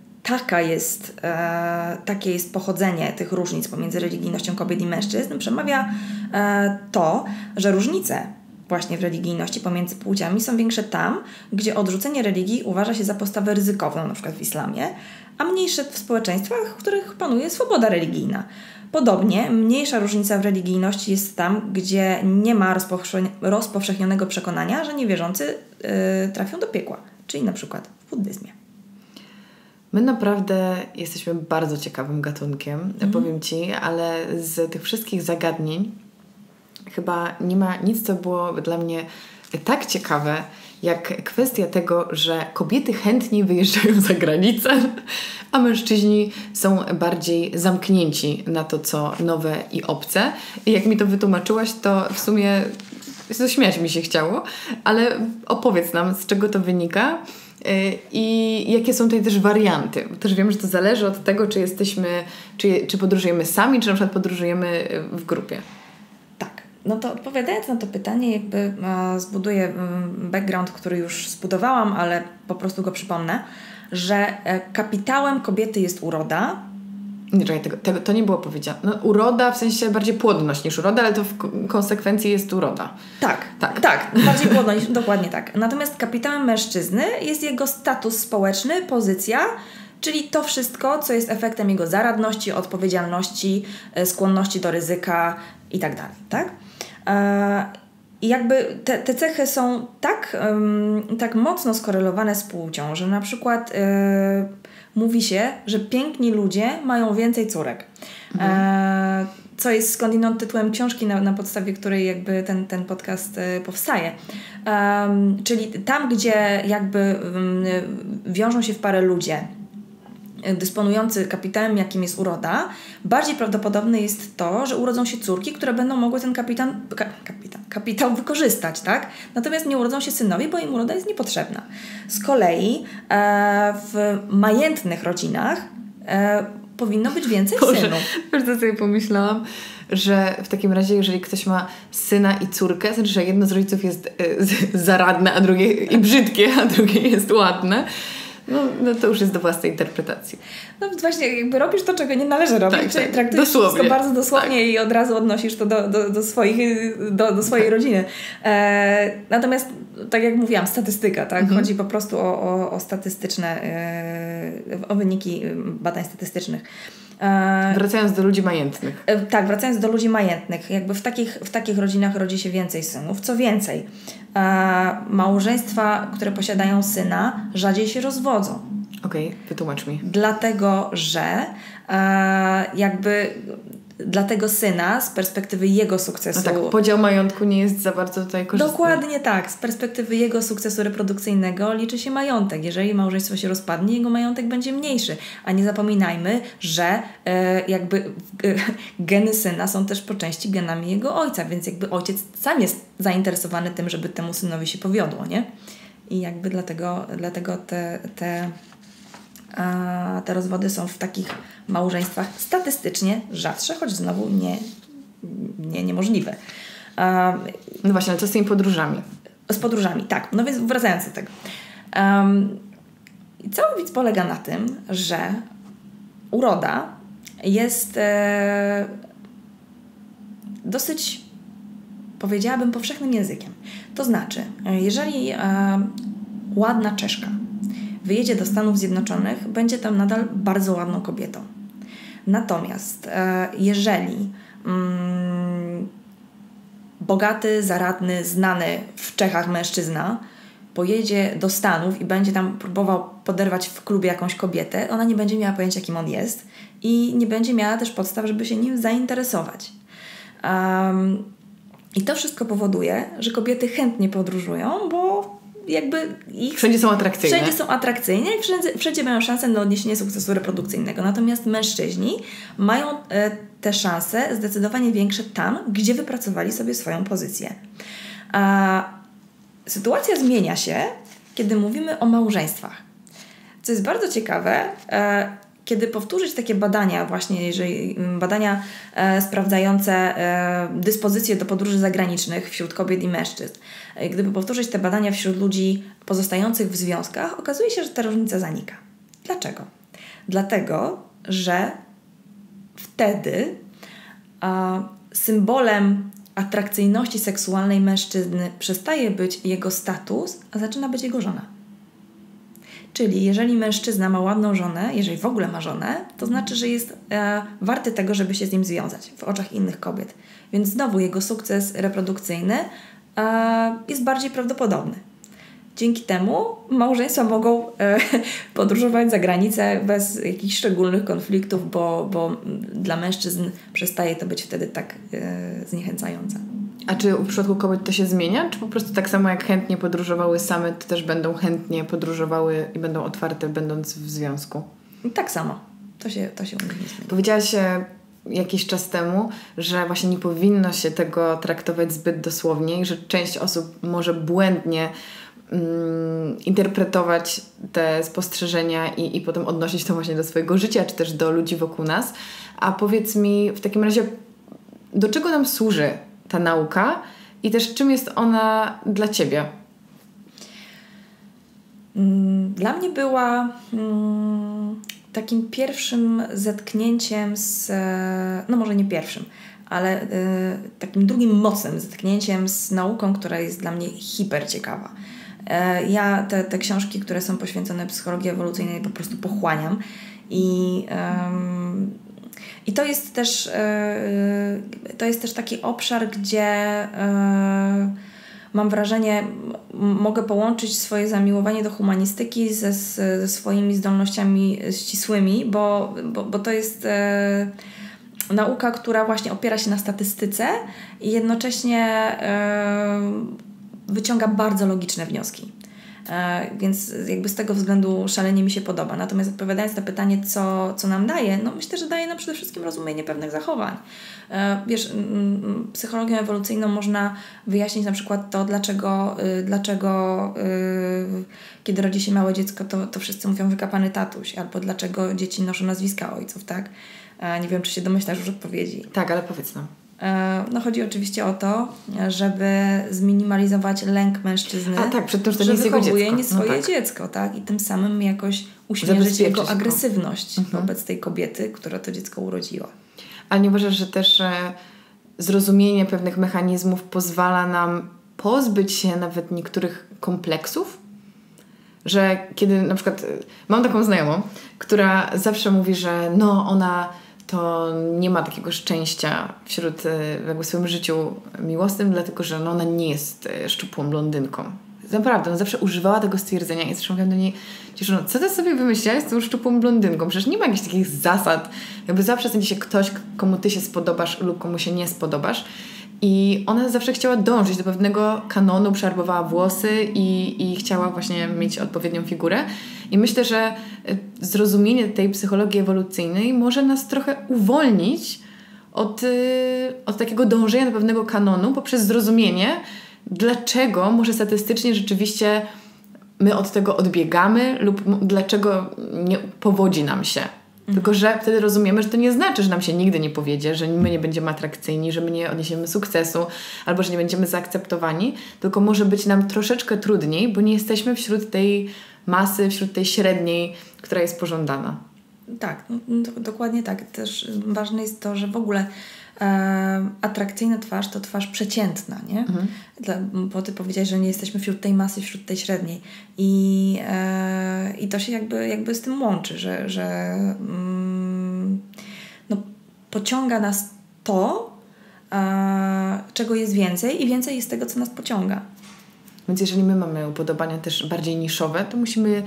takie jest pochodzenie tych różnic pomiędzy religijnością kobiet i mężczyzn, przemawia to, że różnice właśnie w religijności pomiędzy płciami są większe tam, gdzie odrzucenie religii uważa się za postawę ryzykowną, na przykład w islamie, a mniejsze w społeczeństwach, w których panuje swoboda religijna. Podobnie mniejsza różnica w religijności jest tam, gdzie nie ma rozpowszechnionego przekonania, że niewierzący trafią do piekła, czyli na przykład w buddyzmie. My naprawdę jesteśmy bardzo ciekawym gatunkiem, powiem Ci, ale z tych wszystkich zagadnień chyba nie ma nic, co było dla mnie tak ciekawe, jak kwestia tego, że kobiety chętniej wyjeżdżają za granicę, a mężczyźni są bardziej zamknięci na to, co nowe i obce. I jak mi to wytłumaczyłaś, to w sumie śmiać mi się chciało, ale opowiedz nam, z czego to wynika i jakie są tutaj też warianty. Też wiem, że to zależy od tego, czy jesteśmy, czy podróżujemy sami, czy na przykład podróżujemy w grupie. No to odpowiadając na to pytanie, jakby zbuduję background, który już zbudowałam, ale po prostu go przypomnę, że kapitałem kobiety jest uroda. Nie, czekaj, to nie było powiedziane. No, uroda w sensie bardziej płodność niż uroda, ale to w konsekwencji jest uroda. Tak, bardziej płodność, dokładnie tak. Natomiast kapitałem mężczyzny jest jego status społeczny, pozycja, czyli to wszystko, co jest efektem jego zaradności, odpowiedzialności, skłonności do ryzyka i tak dalej, tak? I jakby te cechy są tak mocno skorelowane z płcią, że na przykład mówi się, że piękni ludzie mają więcej córek. Co jest skądinąd tytułem książki, na podstawie której jakby ten podcast powstaje. Czyli tam, gdzie jakby wiążą się w parę ludzie dysponujący kapitałem, jakim jest uroda, bardziej prawdopodobne jest to, że urodzą się córki, które będą mogły ten kapitał wykorzystać, tak? Natomiast nie urodzą się synowie, bo im uroda jest niepotrzebna. Z kolei w majętnych rodzinach powinno być więcej synów. Bardzo sobie pomyślałam, że w takim razie, jeżeli ktoś ma syna i córkę, to znaczy, że jedno z rodziców jest zaradne, a drugie i brzydkie, a drugie jest ładne. No to już jest do własnej interpretacji. No właśnie, jakby robisz to, czego nie należy robić, czyli traktujesz wszystko bardzo dosłownie i od razu odnosisz to do swojej rodziny. Natomiast, tak jak mówiłam, statystyka, tak? Chodzi po prostu o statystyczne, o wyniki badań statystycznych. Wracając do ludzi majętnych. Tak, wracając do ludzi majętnych. Jakby w takich rodzinach rodzi się więcej synów. Co więcej, małżeństwa, które posiadają syna, rzadziej się rozwodzą. Okej, wytłumacz mi. Dlatego, że jakby dla tego syna z perspektywy jego sukcesu... No tak, podział majątku nie jest za bardzo tutaj korzystny. Dokładnie tak. Z perspektywy jego sukcesu reprodukcyjnego liczy się majątek. Jeżeli małżeństwo się rozpadnie, jego majątek będzie mniejszy. A nie zapominajmy, że geny syna są też po części genami jego ojca, więc jakby ojciec sam jest zainteresowany tym, żeby temu synowi się powiodło, nie? I jakby dlatego te rozwody są w takich małżeństwach statystycznie rzadsze, choć znowu niemożliwe. No właśnie, ale co z tymi podróżami? Z podróżami, tak. No więc wracając do tego. Cały widz polega na tym, że uroda jest dosyć, powiedziałabym, powszechnym językiem. To znaczy, jeżeli ładna Czeszka wyjedzie do Stanów Zjednoczonych, będzie tam nadal bardzo ładną kobietą. Natomiast jeżeli bogaty, zaradny, znany w Czechach mężczyzna pojedzie do Stanów i będzie tam próbował poderwać w klubie jakąś kobietę, ona nie będzie miała pojęcia, kim on jest i nie będzie miała też podstaw, żeby się nim zainteresować. I to wszystko powoduje, że kobiety chętnie podróżują, bo jakby ich wszędzie są atrakcyjne i wszędzie mają szansę na odniesienie sukcesu reprodukcyjnego. Natomiast mężczyźni mają te szanse zdecydowanie większe tam, gdzie wypracowali sobie swoją pozycję. A sytuacja zmienia się, kiedy mówimy o małżeństwach. Co jest bardzo ciekawe, kiedy powtórzyć takie badania, właśnie jeżeli badania sprawdzające dyspozycje do podróży zagranicznych wśród kobiet i mężczyzn, gdyby powtórzyć te badania wśród ludzi pozostających w związkach, okazuje się, że ta różnica zanika. Dlaczego? Dlatego, że wtedy symbolem atrakcyjności seksualnej mężczyzny przestaje być jego status, a zaczyna być jego żona. Czyli jeżeli mężczyzna ma ładną żonę, jeżeli w ogóle ma żonę, to znaczy, że jest warty tego, żeby się z nim związać w oczach innych kobiet. Więc znowu jego sukces reprodukcyjny jest bardziej prawdopodobny. Dzięki temu małżeństwa mogą podróżować za granicę bez jakichś szczególnych konfliktów, bo dla mężczyzn przestaje to być wtedy tak zniechęcające. A czy w przypadku kobiet to się zmienia? Czy po prostu tak samo jak chętnie podróżowały same, to też będą chętnie podróżowały i będą otwarte, będąc w związku? Tak samo. To się u mnie nie zmienia. Powiedziałaś jakiś czas temu, że właśnie nie powinno się tego traktować zbyt dosłownie i że część osób może błędnie interpretować te spostrzeżenia i potem odnosić to właśnie do swojego życia, czy też do ludzi wokół nas. A powiedz mi w takim razie, do czego nam służy ta nauka i też czym jest ona dla Ciebie? Dla mnie była takim pierwszym zetknięciem z, no może nie pierwszym, ale takim drugim mocnym zetknięciem z nauką, która jest dla mnie hiperciekawa. Ja te książki, które są poświęcone psychologii ewolucyjnej, po prostu pochłaniam i to jest też taki obszar, gdzie mam wrażenie, mogę połączyć swoje zamiłowanie do humanistyki ze swoimi zdolnościami ścisłymi, bo to jest nauka, która właśnie opiera się na statystyce i jednocześnie wyciąga bardzo logiczne wnioski. Więc jakby z tego względu szalenie mi się podoba. Natomiast odpowiadając na pytanie, co nam daje, no myślę, że daje nam przede wszystkim rozumienie pewnych zachowań. Wiesz, psychologią ewolucyjną można wyjaśnić na przykład to, dlaczego kiedy rodzi się małe dziecko, to wszyscy mówią wykapany tatuś, albo dlaczego dzieci noszą nazwiska ojców, tak? Nie wiem, czy się domyślasz już odpowiedzi. Tak, ale powiedz nam. No chodzi oczywiście o to, żeby zminimalizować lęk mężczyzny, tak, że wychowuje nie swoje dziecko, tak? I tym samym jakoś uśmierzyć jego agresywność wobec tej kobiety, która to dziecko urodziła. A nie uważasz, że też zrozumienie pewnych mechanizmów pozwala nam pozbyć się nawet niektórych kompleksów? Że kiedy na przykład mam taką znajomą, która zawsze mówi, że no ona to nie ma takiego szczęścia wśród w swoim życiu miłosnym, dlatego że no ona nie jest szczupłą blondynką. Naprawdę, ona zawsze używała tego stwierdzenia i zresztą mówiłam do niej, no, co ty sobie wymyślałaś z tą szczupłą blondynką? Przecież nie ma jakichś takich zasad. Jakby zawsze znajdzie się ktoś, komu ty się spodobasz lub komu się nie spodobasz. I ona zawsze chciała dążyć do pewnego kanonu, przefarbowała włosy i chciała właśnie mieć odpowiednią figurę. I myślę, że zrozumienie tej psychologii ewolucyjnej może nas trochę uwolnić od takiego dążenia do pewnego kanonu poprzez zrozumienie, dlaczego może statystycznie rzeczywiście my od tego odbiegamy lub dlaczego nie powodzi nam się. Tylko że wtedy rozumiemy, że to nie znaczy, że nam się nigdy nie powiedzie, że my nie będziemy atrakcyjni, że my nie odniesiemy sukcesu albo że nie będziemy zaakceptowani, tylko może być nam troszeczkę trudniej, bo nie jesteśmy wśród tej masy, wśród tej średniej, która jest pożądana. Tak, dokładnie tak. Też ważne jest to, że w ogóle atrakcyjna twarz to twarz przeciętna, nie? Bo ty powiedziałeś, że nie jesteśmy wśród tej masy, wśród tej średniej i to się jakby z tym łączy, że pociąga nas to, czego jest więcej i więcej jest tego, co nas pociąga. Więc jeżeli my mamy upodobania też bardziej niszowe, to musimy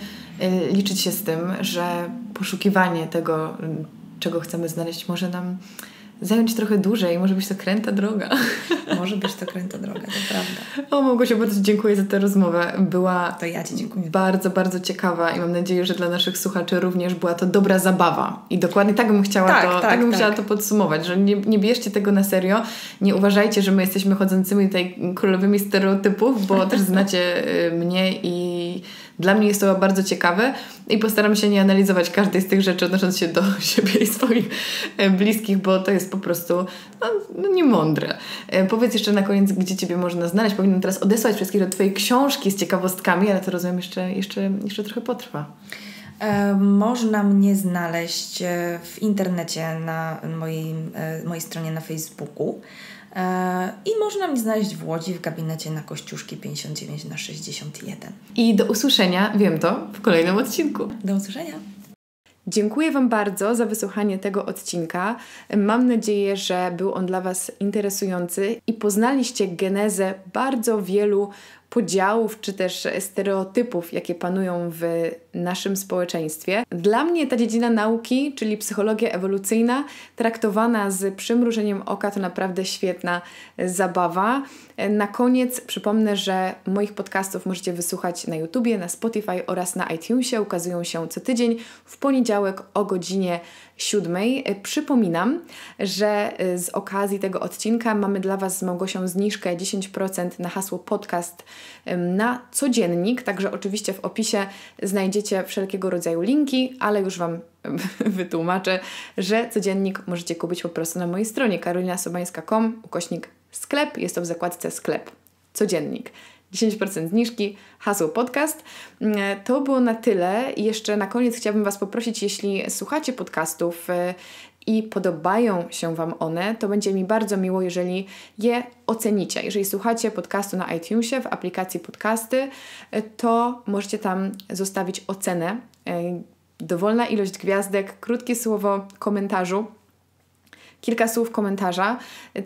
liczyć się z tym, że poszukiwanie tego, czego chcemy znaleźć, może nam zająć trochę dłużej. Może być to kręta droga. Może być to kręta droga, to prawda. O Małgosiu, bardzo dziękuję za tę rozmowę. Była to ja Ci dziękuję. Bardzo, bardzo ciekawa i mam nadzieję, że dla naszych słuchaczy również była to dobra zabawa. I dokładnie tak bym chciała, to podsumować, że nie bierzcie tego na serio. Nie uważajcie, że my jesteśmy chodzącymi tutaj królowymi stereotypów, bo też znacie mnie i dla mnie jest to bardzo ciekawe i postaram się nie analizować każdej z tych rzeczy odnosząc się do siebie i swoich bliskich, bo to jest po prostu niemądre. Powiedz jeszcze na koniec, gdzie Ciebie można znaleźć. Powinnam teraz odesłać wszystkich do Twojej książki z ciekawostkami, ale to rozumiem jeszcze trochę potrwa. Można mnie znaleźć w internecie na mojej stronie na Facebooku. I można mnie znaleźć w Łodzi w gabinecie na Kościuszki 59/61. I do usłyszenia, wiem to, w kolejnym odcinku. Do usłyszenia. Dziękuję Wam bardzo za wysłuchanie tego odcinka. Mam nadzieję, że był on dla Was interesujący i poznaliście genezę bardzo wielu podziałów czy też stereotypów, jakie panują w naszym społeczeństwie. Dla mnie ta dziedzina nauki, czyli psychologia ewolucyjna, traktowana z przymrużeniem oka, to naprawdę świetna zabawa. Na koniec przypomnę, że moich podcastów możecie wysłuchać na YouTubie, na Spotify oraz na iTunesie. Ukazują się co tydzień w poniedziałek o godzinie 7. Przypominam, że z okazji tego odcinka mamy dla Was z Małgosią zniżkę 10% na hasło podcast na codziennik, także oczywiście w opisie znajdziecie wszelkiego rodzaju linki, ale już Wam wytłumaczę, że codziennik możecie kupić po prostu na mojej stronie karolinasobańska.com/sklep. Jest to w zakładce sklep. Codziennik. 10% zniżki, hasło podcast. To było na tyle. Jeszcze na koniec chciałabym Was poprosić, jeśli słuchacie podcastów i podobają się Wam one, to będzie mi bardzo miło, jeżeli je ocenicie. Jeżeli słuchacie podcastu na iTunesie, w aplikacji podcasty, to możecie tam zostawić ocenę. Dowolna ilość gwiazdek, krótkie słowo komentarzu, kilka słów komentarza.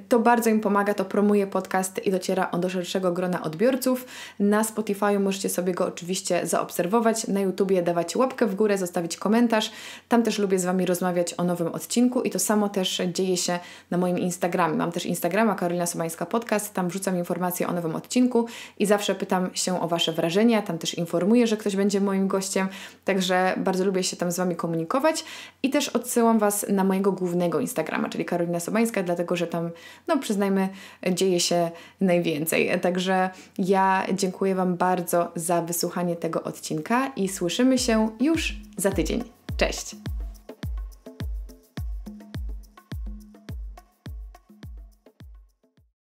To bardzo im pomaga, to promuje podcast i dociera on do szerszego grona odbiorców. Na Spotify możecie sobie go oczywiście zaobserwować, na YouTubie dawać łapkę w górę, zostawić komentarz. Tam też lubię z Wami rozmawiać o nowym odcinku i to samo też dzieje się na moim Instagramie. Mam też Instagrama Karolina Sobańska Podcast, tam wrzucam informacje o nowym odcinku i zawsze pytam się o Wasze wrażenia, tam też informuję, że ktoś będzie moim gościem, także bardzo lubię się tam z Wami komunikować i też odsyłam Was na mojego głównego Instagrama, czyli Karolina Sobańska, dlatego że tam, no przyznajmy, dzieje się najwięcej. Także ja dziękuję Wam bardzo za wysłuchanie tego odcinka i słyszymy się już za tydzień. Cześć!